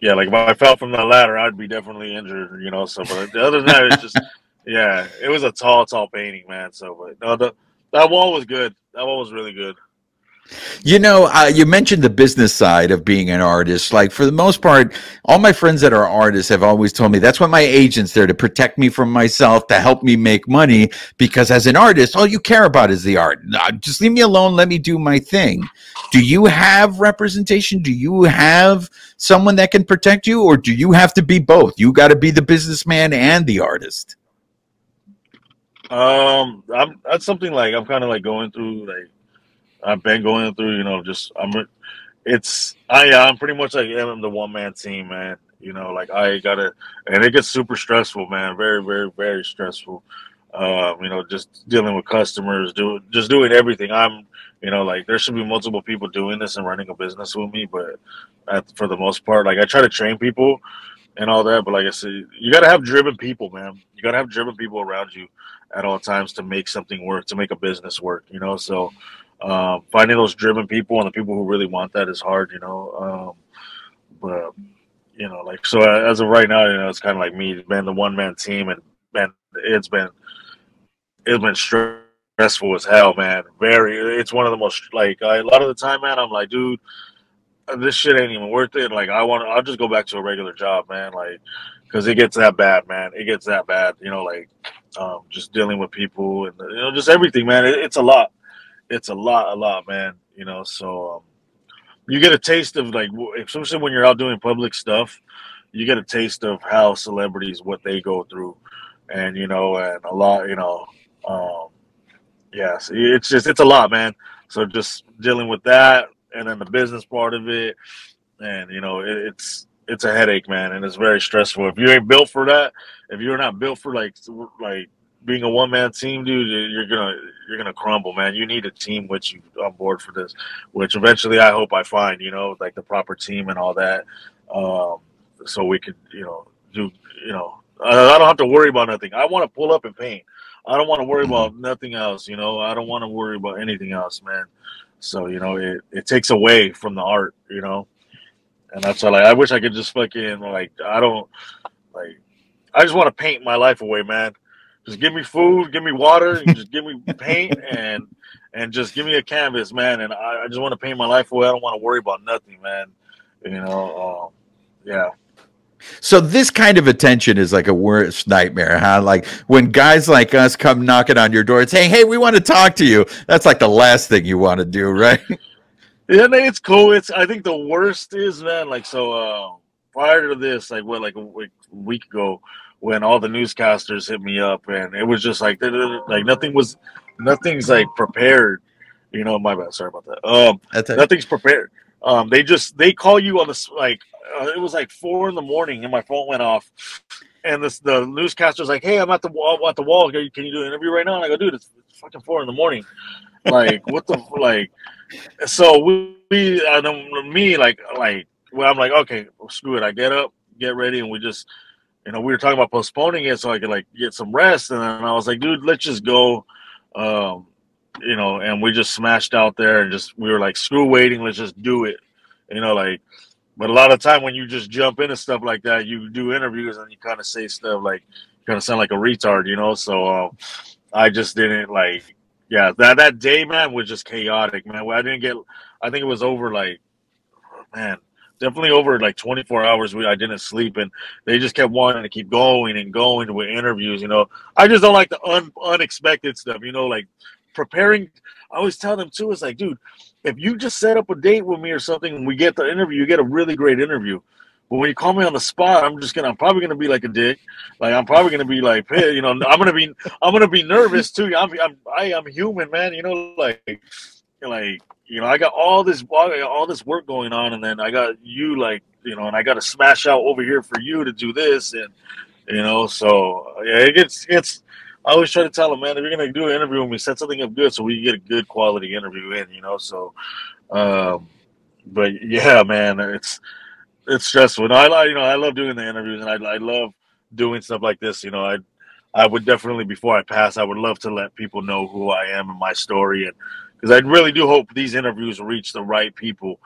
yeah, like if I fell from the ladder, I'd be definitely injured, you know. So, but other than that, it's just yeah, it was a tall tall painting, man. So, but no, the that wall was good. That wall was really good. You know, uh, you mentioned the business side of being an artist. Like, for the most part, all my friends that are artists have always told me that's what my agent's there to protect me from myself, to help me make money, because as an artist, all you care about is the art. Just leave me alone. Let me do my thing. Do you have representation? Do you have someone that can protect you, or do you have to be both? You got to be the businessman and the artist. Um, I'm, that's something like I'm kind of like going through, like, I've been going through, you know, just, I'm, it's, I, I'm pretty much like, yeah, I'm the one man team, man. You know, like I gotta, and it gets super stressful, man. Very, very, very stressful. Um, you know, just dealing with customers, do just doing everything. I'm, you know, like there should be multiple people doing this and running a business with me, but at, for the most part, like I try to train people and all that. But like I said, you gotta have driven people, man. You gotta have driven people around you at all times to make something work, to make a business work, you know? So, Um, finding those driven people and the people who really want that is hard, you know. Um, but you know, like so, as of right now, you know, it's kind of like me, man, the one man team, and man, it's been it's been stressful as hell, man. Very, it's one of the most like I, a lot of the time, man. I'm like, dude, this shit ain't even worth it. Like, I want, I'll just go back to a regular job, man. Like, because it gets that bad, man. It gets that bad, you know. Like, um, just dealing with people and you know, just everything, man. It, it's a lot. It's a lot, a lot, man, you know, so um, you get a taste of, like, especially when you're out doing public stuff, you get a taste of how celebrities, what they go through, and, you know, and a lot, you know, um, yeah, so it's just, it's a lot, man, so just dealing with that, and then the business part of it, and, you know, it, it's, it's a headache, man, and it's very stressful. If you ain't built for that, if you're not built for, like, like, being a one-man team, dude, you're gonna you're gonna crumble, man. You need a team with you on board for this, which eventually I hope I find, you know, like the proper team and all that, um, so we could, you know, do, you know, I, I don't have to worry about nothing. I want to pull up and paint. I don't want to worry about nothing else, you know. I don't want to worry about anything else, man. So you know, it it takes away from the art, you know, and that's why, like, I wish I could just fucking like I don't like I just want to paint my life away, man. Just give me food, give me water, and just give me paint, and and just give me a canvas, man. And I, I just want to paint my life away. I don't want to worry about nothing, man. You know, um, yeah. So this kind of attention is like a worst nightmare, huh? Like when guys like us come knocking on your door and saying, "Hey, we want to talk to you." That's like the last thing you want to do, right? Yeah, man, it's cool. It's I think the worst is, man. Like so, uh, prior to this, like what, like a week, week ago. When all the newscasters hit me up, and it was just like, like nothing was, nothing's like prepared, you know. My bad, sorry about that. Um, That's nothing's it. prepared. Um, they just they call you on the like. Uh, it was like four in the morning, and my phone went off, and this the newscaster's like, "Hey, I'm at the wall. At the wall. Can you, can you do an interview right now?" And I go, "Dude, it's, it's fucking four in the morning. Like, what the like?" So we, we I don't, me like like. Well, I'm like, okay, well, screw it. I get up, get ready, and we just. You know, we were talking about postponing it so I could, like, get some rest. And then I was like, dude, let's just go, um, you know, and we just smashed out there and just we were like, screw waiting. Let's just do it, you know, like. But a lot of time when you just jump into stuff like that, you do interviews and you kind of say stuff like you kind of sound like a retard, you know. So um, I just didn't like. Yeah, that that day, man, was just chaotic, man. I didn't get I think it was over like, man. Definitely over like twenty-four hours, we I didn't sleep, and they just kept wanting to keep going and going with interviews. You know, I just don't like the un, unexpected stuff. You know, like preparing. I always tell them too. It's like, dude, if you just set up a date with me or something, and we get the interview, you get a really great interview. But when you call me on the spot, I'm just gonna. I'm probably gonna be like a dick. Like I'm probably gonna be like, hey, you know, I'm gonna be. I'm gonna be nervous too. I'm. I'm. I am human, man. You know, like, like. You know, I got all this all this work going on, and then I got you, like, you know, and I got to smash out over here for you to do this, and you know, so yeah, it gets it's. I always try to tell them, man, if you're gonna do an interview with me, set something up good so we get a good quality interview in, you know. So, um, but yeah, man, it's it's stressful. No, I you know I love doing the interviews, and I I love doing stuff like this, you know. I I would definitely before I pass, I would love to let people know who I am and my story and. Because I really do hope these interviews reach the right people,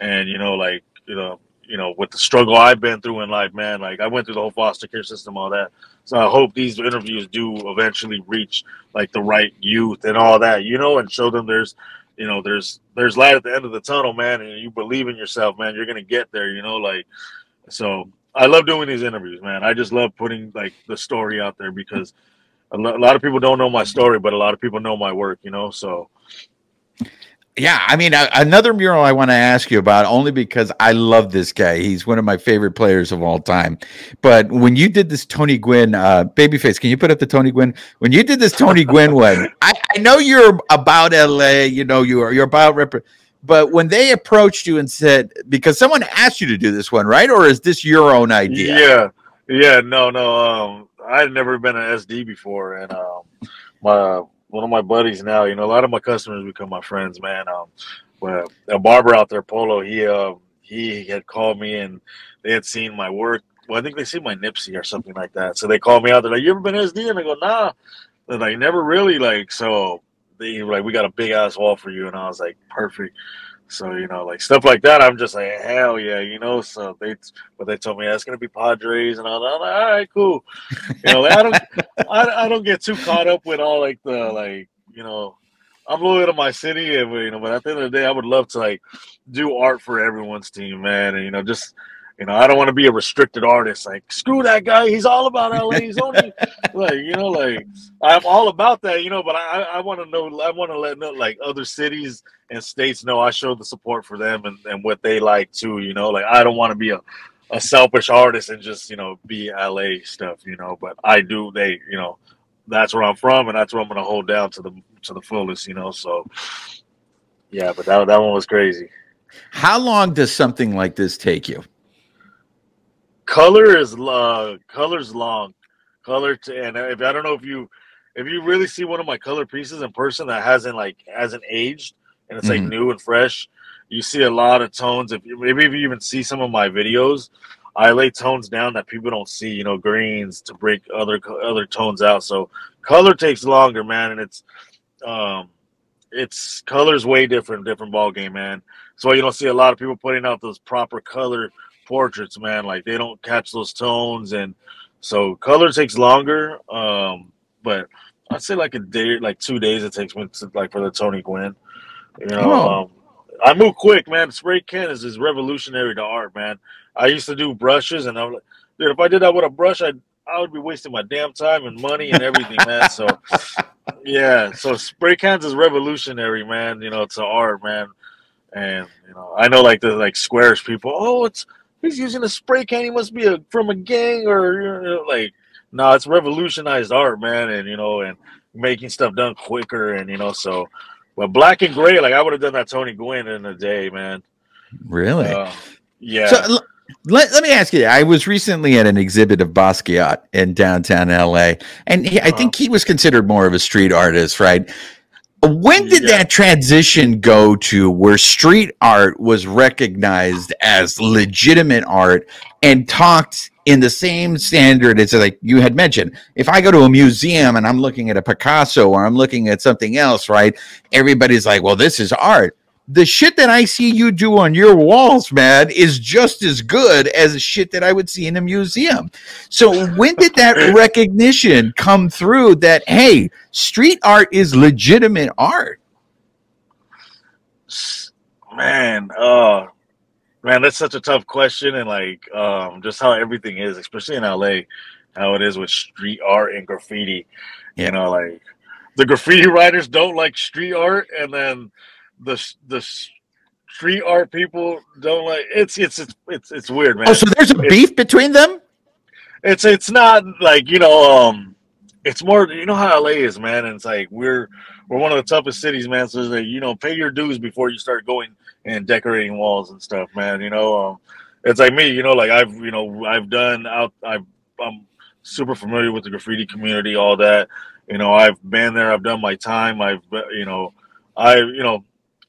and you know, like you know, you know, with the struggle I've been through in life, man. Like I went through the whole foster care system, all that. So I hope these interviews do eventually reach like the right youth and all that, you know, and show them there's you know, there's there's light at the end of the tunnel, man, and you believe in yourself, man, you're gonna get there, you know, like. So I love doing these interviews, man. I just love putting like the story out there, because a lot of people don't know my story, but a lot of people know my work, you know. So yeah, I mean, another mural I want to ask you about, only because I love this guy. He's one of my favorite players of all time. But when you did this Tony Gwynn, uh, Babyface, can you put up the Tony Gwynn? When you did this Tony Gwynn one, I, I know you're about L A, you know, you are, you're about rep. But when they approached you and said, because someone asked you to do this one, right? Or is this your own idea? Yeah, yeah, no, no. Um, I'd never been an S D before, and um, my. One of my buddies now, you know, a lot of my customers become my friends, man. Um, but a barber out there, Polo, he uh, he had called me, and they had seen my work. Well, I think they seen my Nipsey or something like that. So they called me out. They're like, "You ever been S D?" And I go, "Nah." They're like, "Never really." Like, so they were like, "We got a big ass wall for you," and I was like, "Perfect." So, you know, like stuff like that, I'm just like, hell yeah, you know. So they, but they told me that's gonna be Padres, and I was like, all right, cool. You know, like, I don't, I, I don't get too caught up with all like the like, you know, I'm loyal to my city, and you know, but at the end of the day, I would love to like do art for everyone's team, man, and you know, just. You know, I don't want to be a restricted artist. Like, screw that guy. He's all about L A. He's only like, you know, like I'm all about that, you know. But I, I want to know. I want to let know, like, other cities and states know I show the support for them and and what they like too. You know, like I don't want to be a, a selfish artist and just, you know, be L A stuff. You know, but I do. They, you know, that's where I'm from, and that's where I'm gonna hold down to the to the fullest. You know, so yeah. But that that one was crazy. How long does something like this take you? Color is uh, color's long, color to, and if I don't know if you, if you really see one of my color pieces in person that hasn't like hasn't aged and it's mm-hmm. like new and fresh, you see a lot of tones. If you, maybe if you even see some of my videos, I lay tones down that people don't see, you know, greens to break other other tones out. So color takes longer, man, and it's um, it's color's way different, different ball game, man. That's why you don't see a lot of people putting out those proper color portraits, man. Like they don't catch those tones, and so color takes longer. Um but I'd say like a day, like two days it takes me to, like for the Tony Gwynn, you know. Oh. um, I move quick, man. Spray can is, is revolutionary to art, man. I used to do brushes, and I'm like, dude, if I did that with a brush, i i would be wasting my damn time and money and everything. Man, so yeah, so spray cans is revolutionary, man, you know, to art, man. And you know, I know like the like squarish people, oh, it's he's using a spray can. He must be a, from a gang or, you know, like, no, nah, it's revolutionized art, man. And, you know, and making stuff done quicker. And, you know, so, but black and gray, like I would have done that Tony Gwynn in a day, man. Really? Uh, yeah. So, let, let me ask you, I was recently at an exhibit of Basquiat in downtown L A, and he, I think he was considered more of a street artist, right? When did yeah. that transition go to where street art was recognized as legitimate art and talked in the same standard as, like you had mentioned, if I go to a museum and I'm looking at a Picasso or I'm looking at something else, right? Everybody's like, well, this is art. The shit that I see you do on your walls, man, is just as good as the shit that I would see in a museum. So when did that recognition come through that, hey, street art is legitimate art? Man, uh, man, that's such a tough question. And like um, just how everything is, especially in L A, how it is with street art and graffiti. Yeah. You know, like the graffiti writers don't like street art, and then the the street art people don't like it's it's it's it's, it's weird, man. Oh, so there's a it's, beef between them. It's it's not like, you know, um it's more, you know how L A is, man, and it's like we're we're one of the toughest cities, man. So that, you know, pay your dues before you start going and decorating walls and stuff, man. You know, um it's like me, you know, like I've you know I've done out I've I'm super familiar with the graffiti community, all that. You know, I've been there, I've done my time, I've you know I you know.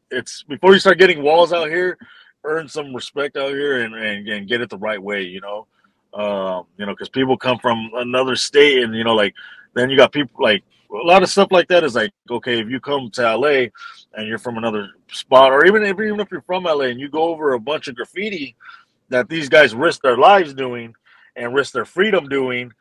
It's before you start getting walls out here, earn some respect out here and, and, and get it the right way, you know, um, you know, because people come from another state, and, you know, like then you got people like a lot of stuff like that is like, OK, if you come to L A and you're from another spot, or even if, even if you're from L A and you go over a bunch of graffiti that these guys risk their lives doing and risk their freedom doing,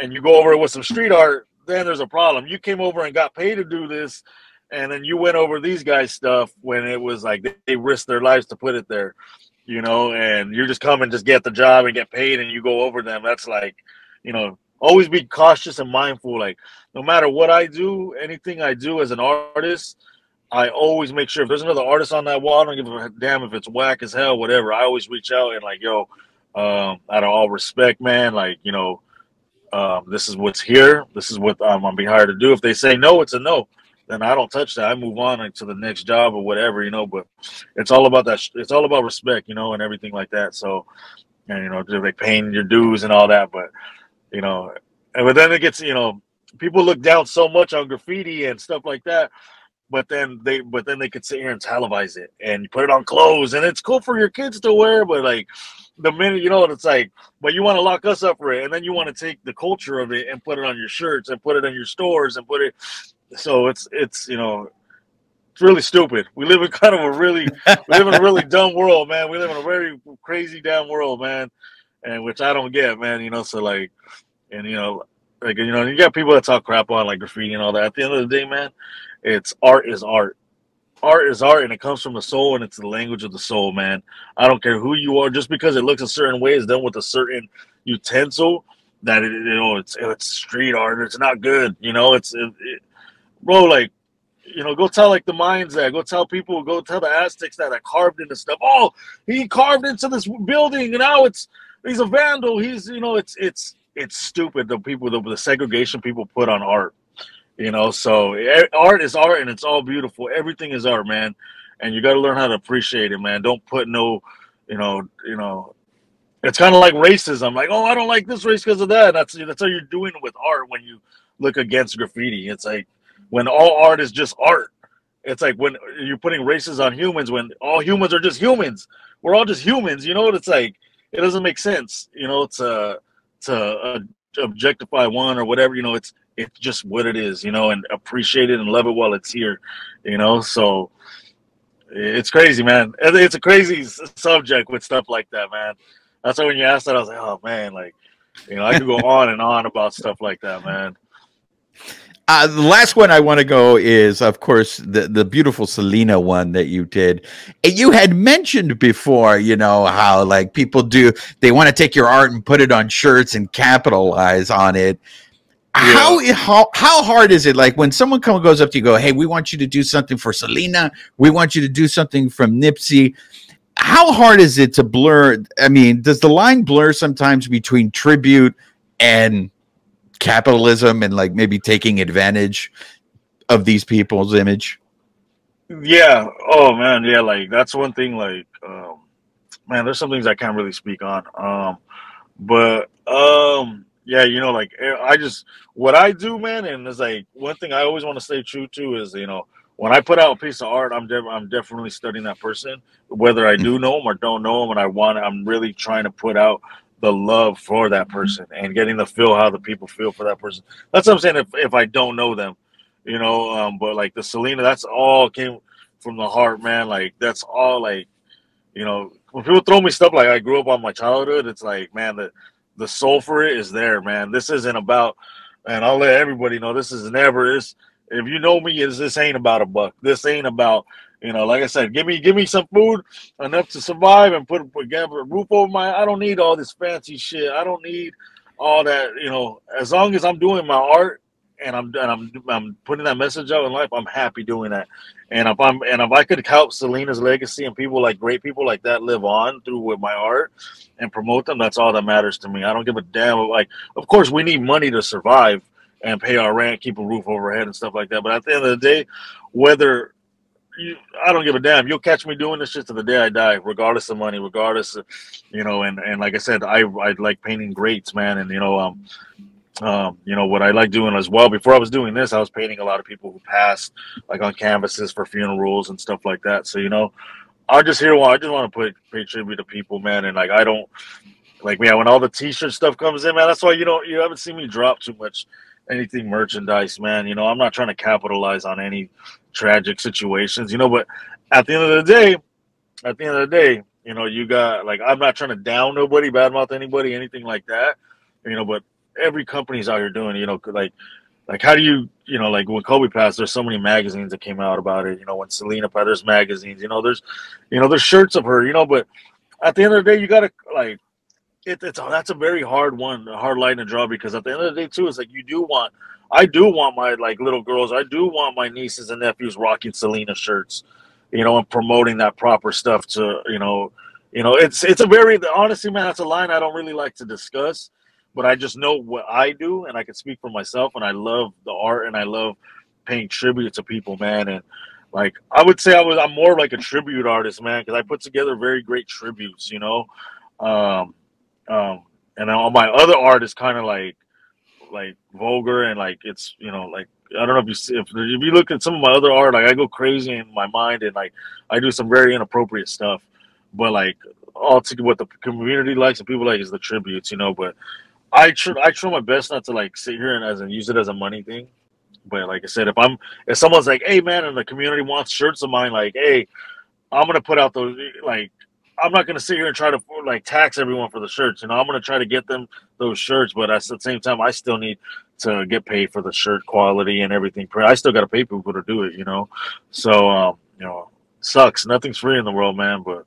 and you go over it with some street art, then there's a problem. You came over and got paid to do this, And then you went over these guys' stuff when it was like they, they risked their lives to put it there, you know, and you just come and just get the job and get paid and you go over them. That's like, you know, always be cautious and mindful. Like, no matter what I do, anything I do as an artist, I always make sure if there's another artist on that wall, I don't give a damn if it's whack as hell, whatever. I always reach out and like, yo, um, out of all respect, man, like, you know, um, this is what's here. This is what I'm, I'm being hired to do. If they say no, it's a no. Then I don't touch that. I move on to the next job or whatever, you know, but it's all about that. It's all about respect, you know, and everything like that. So, and, you know, like paying your dues and all that, but, you know, and but then it gets, you know, people look down so much on graffiti and stuff like that. But then they, but then they could sit here and televise it and put it on clothes, and it's cool for your kids to wear. But like the minute, you know, it's like, but you want to lock us up for it, and then you want to take the culture of it and put it on your shirts and put it in your stores and put it. So it's it's you know, it's really stupid. We live in kind of a really we live in a really dumb world, man. We live in a very crazy damn world, man, and which I don't get, man. You know, so like, and you know, like you know, you got people that talk crap on like graffiti and all that. At the end of the day, man. It's art is art. Art is art, and it comes from the soul, and it's the language of the soul, man. I don't care who you are. Just because it looks a certain way is done with a certain utensil that, it, you know, it's, it's street art. It's not good, you know. It's, it, it, bro, like, you know, go tell, like, the Mayans that. Go tell people, go tell the Aztecs that that carved into stuff. Oh, he carved into this building, and now it's, he's a vandal. He's, you know, it's, it's, it's stupid, the people, the, the segregation people put on art. You know, so art is art, and it's all beautiful. Everything is art, man, and you got to learn how to appreciate it, man. Don't put no, you know, you know. It's kind of like racism. Like, oh, I don't like this race because of that. That's that's how you're doing with art when you look against graffiti. It's like when all art is just art. It's like when you're putting races on humans when all humans are just humans. We're all just humans, you know. What it's like, it doesn't make sense, you know, to to uh, objectify one or whatever, you know. It's It's just what it is, you know, and appreciate it and love it while it's here, you know. So it's crazy, man. It's a crazy subject with stuff like that, man. That's why when you asked that, I was like, oh, man, like, you know, I could go on and on about stuff like that, man. Uh, the last one I want to go is, of course, the, the beautiful Selena one that you did. And you had mentioned before, you know, how like people do, they want to take your art and put it on shirts and capitalize on it. Yeah. How, how how hard is it? Like when someone come, goes up to you, go, hey, we want you to do something for Selena. We want you to do something from Nipsey. How hard is it to blur? I mean, does the line blur sometimes between tribute and capitalism and like maybe taking advantage of these people's image? Yeah. Oh, man. Yeah. Like that's one thing. Like, um, man, there's some things I can't really speak on. Um, but um. Yeah, you know, like, I just, what I do, man, and it's like, one thing I always want to stay true to is, you know, when I put out a piece of art, I'm, de I'm definitely studying that person, whether I do know them or don't know them, and I want, I'm really trying to put out the love for that person and getting to feel how the people feel for that person. That's what I'm saying if, if I don't know them, you know, um, but, like, the Selena, that's all came from the heart, man, like, that's all, like, you know, when people throw me stuff like I grew up on my childhood, it's like, man, the The soul for it is there, man. This isn't about, and I'll let everybody know, this is never, this, if you know me, is this ain't about a buck. This ain't about, you know, like I said, give me give me some food, enough to survive and put, put a roof over my, I don't need all this fancy shit. I don't need all that, you know, as long as I'm doing my art and I'm, and I'm, I'm putting that message out in life, I'm happy doing that. And if I'm, and if I could help Selena's legacy and people like great people like that live on through with my art and promote them, that's all that matters to me. I don't give a damn. Like, of course we need money to survive and pay our rent, keep a roof over our head and stuff like that. But at the end of the day, whether you, I don't give a damn. You'll catch me doing this shit to the day I die, regardless of money, regardless of, you know, and, and like I said, I, I like painting greats, man. And, you know, um, Um, you know, what I like doing as well, before I was doing this, I was painting a lot of people who passed, like on canvases for funerals and stuff like that. So, you know, I just here, well, I just want to put, pay tribute to people, man. And like, I don't, like, man, when all the t-shirt stuff comes in, man, that's why you don't, you haven't seen me drop too much anything merchandise, man. You know, I'm not trying to capitalize on any tragic situations, you know, but at the end of the day, at the end of the day, you know, you got, like, I'm not trying to down nobody, badmouth anybody, anything like that, you know, but every company's out here doing, you know, like like, how do you, you know, like when Kobe passed, there's so many magazines that came out about it. You know, when Selena passed, there's magazines, you know, there's, you know, there's shirts of her, you know, but at the end of the day, you got to, like, it, it's, that's a very hard one, a hard line to draw, because at the end of the day, too, it's like, you do want, I do want my, like, little girls, I do want my nieces and nephews rocking Selena shirts, you know, and promoting that proper stuff to, you know, you know, it's, it's a very, honestly, man, that's a line I don't really like to discuss, but I just know what I do, and I can speak for myself, and I love the art, and I love paying tribute to people, man, and, like, I would say I was, I'm more like a tribute artist, man, because I put together very great tributes, you know, um, um, and all my other art is kind of, like, like, vulgar, and, like, it's, you know, like, I don't know if you see, if, if you look at some of my other art, like, I go crazy in my mind, and, like, I do some very inappropriate stuff, but, like, all to what the community likes and people like is the tributes, you know, but I tr- I try my best not to, like, sit here and as and use it as a money thing. But like I said, if I'm if someone's like, hey man, and the community wants shirts of mine, like, hey, I'm gonna put out those, like, I'm not gonna sit here and try to, like, tax everyone for the shirts. You know, I'm gonna try to get them those shirts, but at the same time, I still need to get paid for the shirt quality and everything. I still gotta pay people to do it, you know. So um, you know, sucks. Nothing's free in the world, man. But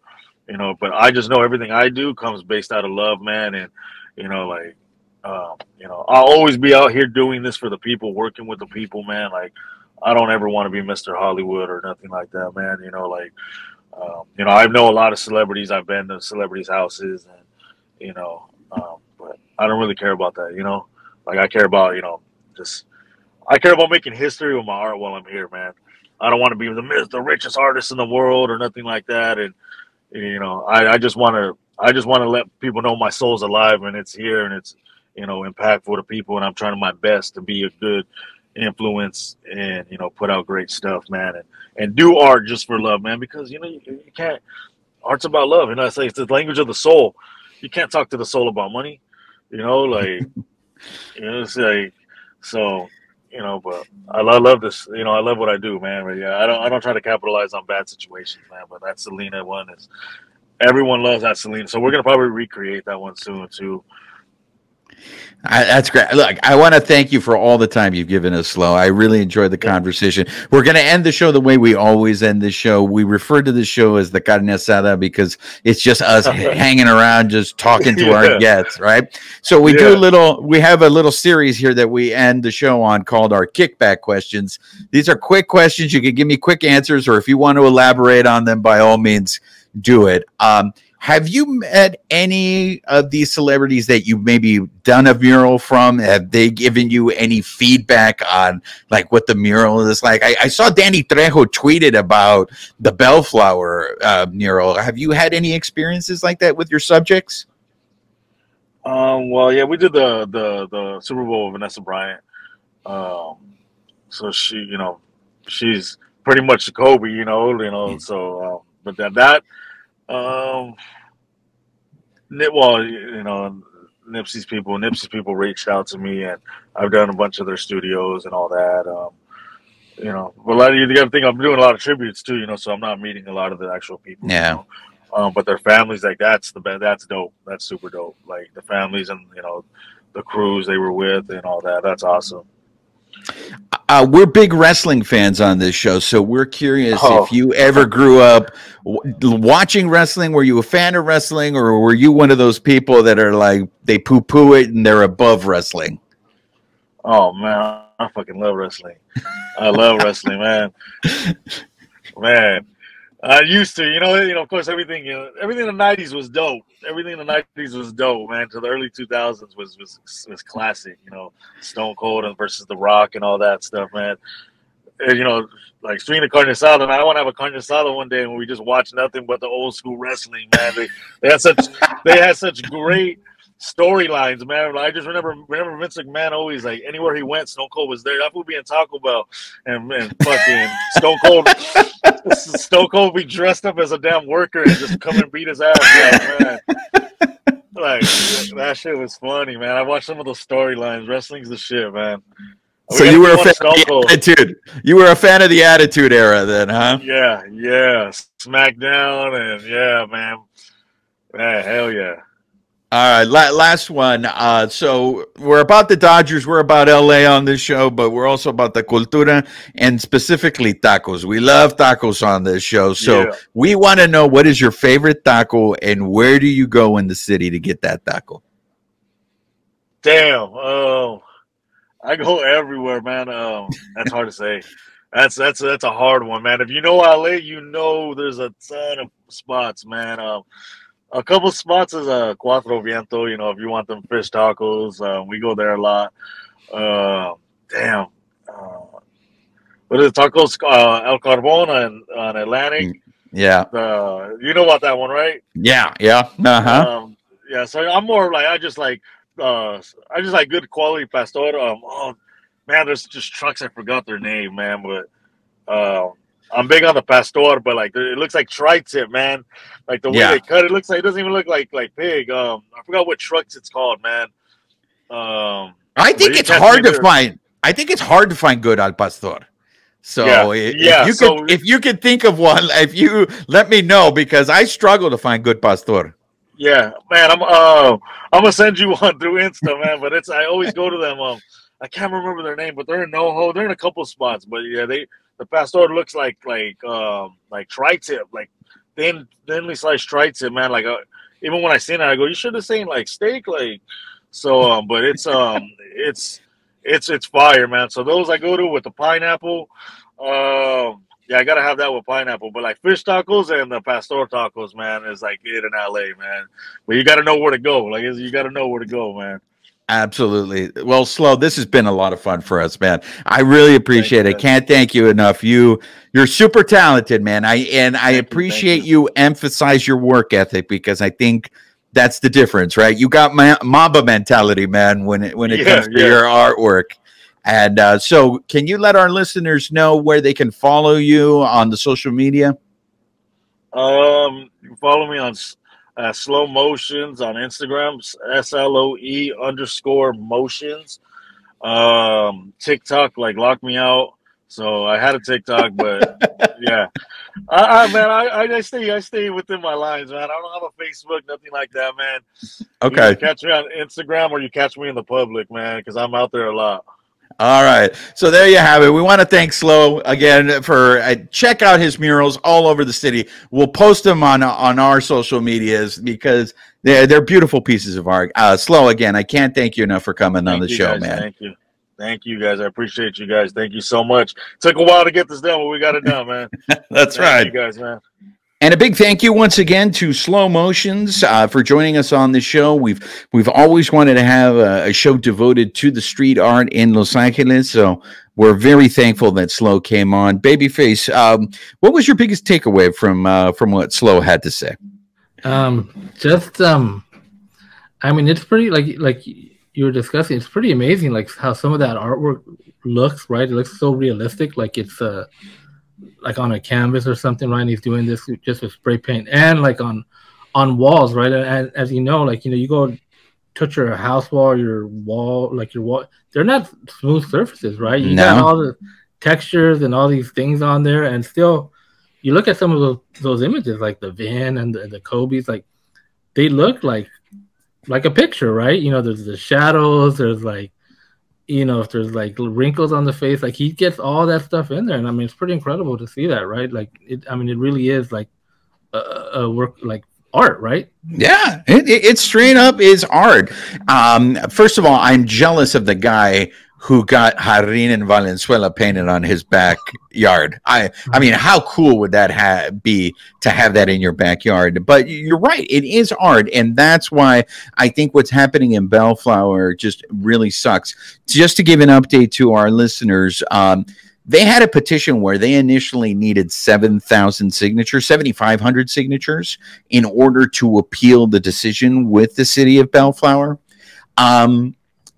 you know, but I just know everything I do comes based out of love, man, and you know, like. Um, you know, I'll always be out here doing this for the people, working with the people, man. Like, I don't ever want to be Mister Hollywood or nothing like that, man. You know, like, um, you know, I know a lot of celebrities. I've been to celebrities' houses, and you know, um, but I don't really care about that. You know, like I care about, you know, just I care about making history with my art while I'm here, man. I don't want to be the the richest artist in the world or nothing like that, and you know, I I just want to I just want to let people know my soul's alive and it's here and it's, you know, impactful to people, and I'm trying my best to be a good influence and, you know, put out great stuff, man, and, and do art just for love, man, because, you know, you, you can't, art's about love, you know, I say it's the language of the soul. You can't talk to the soul about money, you know, like, you know, it's like, so, you know, but I love, I love this, you know, I love what I do, man, but yeah, I don't, I don't try to capitalize on bad situations, man, but that Selena one is, everyone loves that Selena, so we're going to probably recreate that one soon, too. I, that's great. Look, I want to thank you for all the time you've given us, Sloe. I really enjoyed the conversation. We're going to end the show the way we always end the show. We refer to the show as the Carne Asada because it's just us hanging around, just talking to yeah. our guests, right? So we yeah. do a little, we have a little series here that we end the show on called our kickback questions. These are quick questions. You can give me quick answers, or if you want to elaborate on them, by all means, do it. Um, Have you met any of these celebrities that you've maybe done a mural from? Have they given you any feedback on like what the mural is like? I, I saw Danny Trejo tweeted about the Bellflower uh, mural. Have you had any experiences like that with your subjects? Um, well, yeah, we did the the, the Super Bowl with Vanessa Bryant. Um, so she, you know, she's pretty much Kobe, you know, you know. So, um, but that that. Um, well, you know, Nipsey's people, Nipsey's people reached out to me, and I've done a bunch of their studios and all that. Um, you know, but a lot of you got to think I'm doing a lot of tributes too, you know, so I'm not meeting a lot of the actual people. Yeah. You know? Um, but their families, like that's the that's dope. That's super dope. Like the families and you know, the crews they were with and all that. That's awesome. Uh, we're big wrestling fans on this show, so we're curious oh. if you ever grew up w watching wrestling. Were you a fan of wrestling, or were you one of those people that are like they poo-poo it and they're above wrestling? Oh man, I fucking love wrestling. I love wrestling, man. Man, I used to, you know, you know, of course, everything, you know, everything in the nineties was dope. Everything in the nineties was dope, man. To the early two thousands was was was classic, you know. Stone Cold and versus The Rock and all that stuff, man. And, you know, like Serena Carne Asada, and I want to have a Carne Asada one day when we just watch nothing but the old school wrestling, man. They they had such they had such great storylines, man. I just remember, remember Vince McMahon always like anywhere he went, Stone Cold was there. That would be in Taco Bell, and, and fucking Stone Cold, Stone Cold be dressed up as a damn worker and just come and beat his ass. Yeah, man. Like that shit was funny, man. I watched some of those storylines. Wrestling's the shit, man. So we you were a fan Stone of the Cold. Attitude. You were a fan of the Attitude Era, then, huh? Yeah, yeah. SmackDown and yeah, man. Man, hell yeah. All right, last one. Uh, so we're about the Dodgers, we're about L A on this show, but we're also about the cultura and specifically tacos. We love tacos on this show. So yeah. we want to know, what is your favorite taco and where do you go in the city to get that taco? Damn. Oh, uh, I go everywhere, man. Um, that's hard to say. That's, that's, that's a hard one, man. If you know L A, you know there's a ton of spots, man. Um, A couple spots is uh, Cuatro Viento, you know, if you want them fish tacos. Uh, we go there a lot. Uh, damn. Uh, what is it, tacos? Uh, El Carbona in, on Atlantic. Yeah. Uh, you know about that one, right? Yeah, yeah. Uh-huh. Um, yeah, so I'm more like, I just like, uh, I just like good quality pastor. Um, oh, man, there's just trucks. I forgot their name, man, but uh, I'm big on the pastor, but like it looks like tri-tip, man. Like the way yeah. they cut it, looks like it doesn't even look like like pig. Um, I forgot what trucks it's called, man. Um, I think it's hard to find. I think it's hard to find good al pastor. So yeah, if, yeah, if you so, could, if you could think of one, if you let me know, because I struggle to find good pastor. Yeah, man. I'm uh, I'm gonna send you one through Insta, man. But it's I always go to them. Um, I can't remember their name, but they're in NoHo. They're in a couple spots, but yeah, they. The pastor looks like like um like tri-tip, like thin thinly sliced tri-tip, man. Like uh, even when I seen it, I go, you should have seen like steak, like so. Um, but it's um it's it's it's fire, man. So those I go to with the pineapple. Um, uh, yeah, I gotta have that with pineapple. But like fish tacos and the pastor tacos, man, is like it in L A, man. But you gotta know where to go. Like you gotta know where to go, man. Absolutely. Well, Sloe, this has been a lot of fun for us, man. I really appreciate it. I can't thank you enough. You, you're super talented, man. I and I appreciate you emphasize your work ethic, because I think that's the difference, right? You got my Mamba mentality, man, when it when it yeah, comes to yeah. your artwork. And uh, so, can you let our listeners know where they can follow you on the social media? Um, you can follow me on Uh, Sloe Motions on Instagram, S L O E underscore motions. Um, TikTok, like, lock me out. So I had a TikTok, but yeah. I, I, man, I, I, stay, I stay within my lines, man. I don't have a Facebook, nothing like that, man. Okay. You catch me on Instagram or you catch me in the public, man, because I'm out there a lot. All right. So there you have it. We want to thank Sloe again for uh, check out his murals all over the city. We'll post them on on our social medias because they're, they're beautiful pieces of art. Uh, Sloe, again, I can't thank you enough for coming on the show, man. Thank you. Thank you, guys. I appreciate you guys. Thank you so much. Took a while to get this done, but we got it done, man. That's right. Thank you guys, man. And a big thank you once again to Sloe Motions uh, for joining us on the show. We've we've always wanted to have a, a show devoted to the street art in Los Angeles, so we're very thankful that Sloe came on. Babyface, um, what was your biggest takeaway from uh, from what Sloe had to say? Um, just, um, I mean, it's pretty like like you were discussing. It's pretty amazing, like how some of that artwork looks. Right, it looks so realistic, like it's a. Uh, like on a canvas or something, right? And he's doing this just with spray paint and like on on walls, right? And as you know, like, you know, you go touch your house wall, your wall, like your wall, they're not smooth surfaces, right? You no. got all the textures and all these things on there. And still, you look at some of those, those images, like the Van and the, the Kobe's, like they look like, like a picture, right? You know, there's the shadows, there's like, you know, if there's like wrinkles on the face, like he gets all that stuff in there. And I mean, it's pretty incredible to see that, right? Like, it, I mean, it really is like a, a work, like art, right? Yeah, it, it, it straight up is art. Um, first of all, I'm jealous of the guy who got Jarin and Valenzuela painted on his backyard. I I mean, how cool would that ha be to have that in your backyard? But you're right, it is art, and that's why I think what's happening in Bellflower just really sucks. Just to give an update to our listeners, um, they had a petition where they initially needed seven thousand signatures, seventy-five hundred signatures, in order to appeal the decision with the city of Bellflower. Um,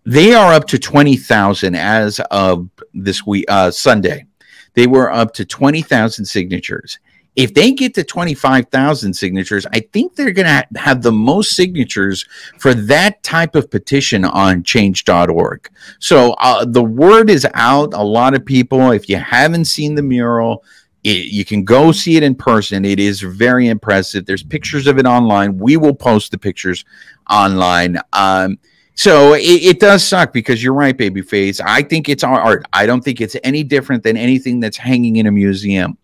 They are up to twenty thousand as of this week, uh, Sunday. They were up to twenty thousand signatures. If they get to twenty-five thousand signatures, I think they're going to have the most signatures for that type of petition on change dot org. So uh, the word is out. A lot of people, if you haven't seen the mural, It, you can go see it in person. It is very impressive. There's pictures of it online. We will post the pictures online. Um, so it, it does suck because you're right, Babyface. I think it's our art. I don't think it's any different than anything that's hanging in a museum.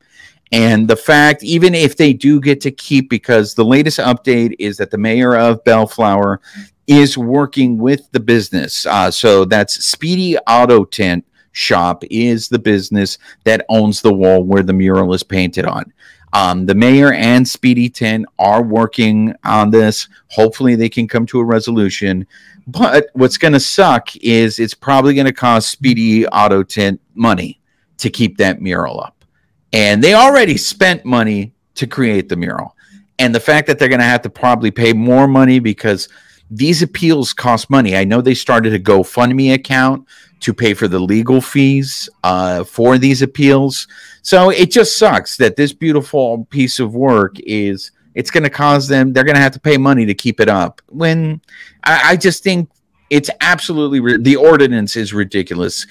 And the fact, even if they do get to keep, because the latest update is that the mayor of Bellflower is working with the business. Uh, so that's Speedy Auto Tint. Shop is the business that owns the wall where the mural is painted on. Um, the mayor and Speedy Ten are working on this. Hopefully they can come to a resolution. But what's going to suck is it's probably going to cost Speedy Auto Tint money to keep that mural up. And they already spent money to create the mural. And the fact that they're going to have to probably pay more money because these appeals cost money. I know they started a GoFundMe account to pay for the legal fees uh, for these appeals. So it just sucks that this beautiful piece of work is, it's going to cause them, they're going to have to pay money to keep it up. When I, I just think it's absolutely, the ordinance is ridiculous.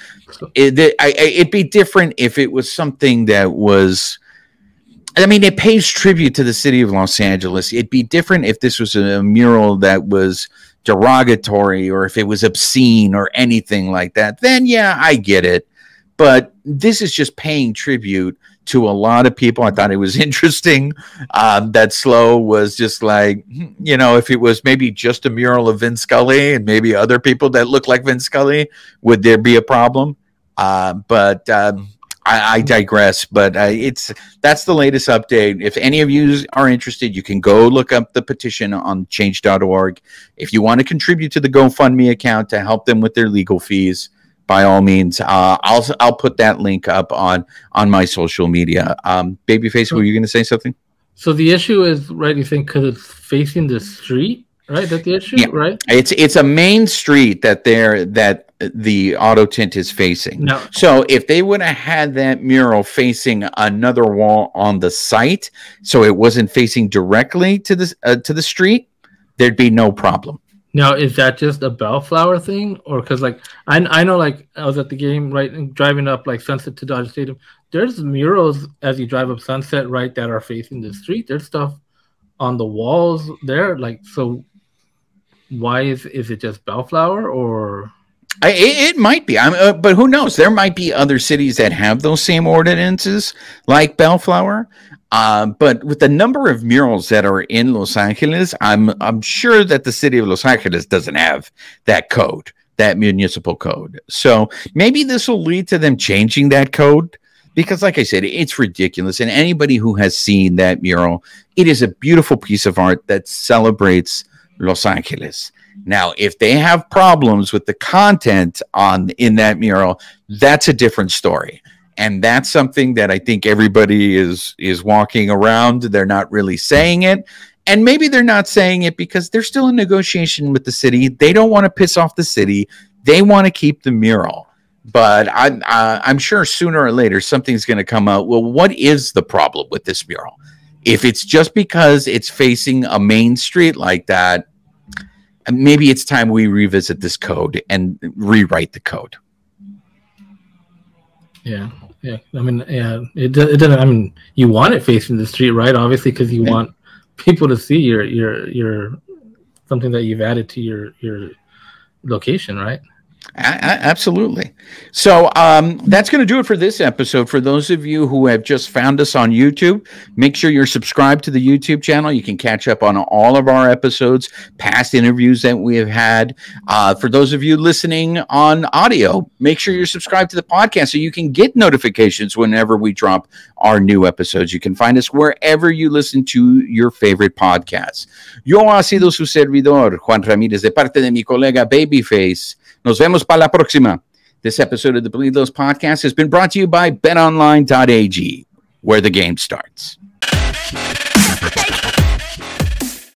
It, it, I, it'd be different if it was something that was, I mean, it pays tribute to the city of Los Angeles. It'd be different if this was a mural that was derogatory or if it was obscene or anything like that. Then, yeah, I get it. But this is just paying tribute to a lot of people. I thought it was interesting um, that Sloe was just like, you know, if it was maybe just a mural of Vin Scully and maybe other people that look like Vin Scully, would there be a problem? Uh, but... Um, I digress, but uh, it's that's the latest update. If any of you are interested, you can go look up the petition on change dot org. If you want to contribute to the GoFundMe account to help them with their legal fees, by all means, uh, I'll I'll put that link up on on my social media. Um, Babyface, were you going to say something? So the issue is, right? You think because it's facing the street, right? That's the issue, yeah. Right? It's it's a main street that they're that. the auto tint is facing. No. So if they would have had that mural facing another wall on the site, so it wasn't facing directly to the uh, to the street, there'd be no problem. Now, is that just a Bellflower thing, or because like I I know like I was at the game right and driving up like Sunset to Dodger Stadium. There's murals as you drive up Sunset right that are facing the street. There's stuff on the walls there. Like so, why is is it just Bellflower or? I, it, it might be, I'm, uh, but who knows? There might be other cities that have those same ordinances like Bellflower. Uh, but with the number of murals that are in Los Angeles, I'm I'm sure that the city of Los Angeles doesn't have that code, that municipal code. So maybe this will lead to them changing that code because, like I said, it's ridiculous. And anybody who has seen that mural, it is a beautiful piece of art that celebrates Los Angeles. Now, if they have problems with the content on in that mural, that's a different story. And that's something that I think everybody is is walking around. They're not really saying it. And maybe they're not saying it because they're still in negotiation with the city. They don't want to piss off the city. They want to keep the mural. But I'm, uh, I'm sure sooner or later something's going to come out. Well, what is the problem with this mural? If it's just because it's facing a main street like that, maybe it's time we revisit this code and rewrite the code. Yeah, yeah. I mean, yeah. It, it doesn't. I mean, you want it facing the street, right? Obviously, because you yeah. want people to see your your your something that you've added to your your location, right? I, I, absolutely. So um, that's going to do it for this episode. For those of you who have just found us on YouTube, make sure you're subscribed to the YouTube channel. You can catch up on all of our episodes, past interviews that we have had. Uh, for those of you listening on audio, make sure you're subscribed to the podcast so you can get notifications whenever we drop our new episodes. You can find us wherever you listen to your favorite podcasts. Yo ha sido su servidor, Juan Ramírez, de parte de mi colega Babyface. Nos vemos para la próxima. This episode of the Believe Those podcast has been brought to you by bet online dot A G, where the game starts.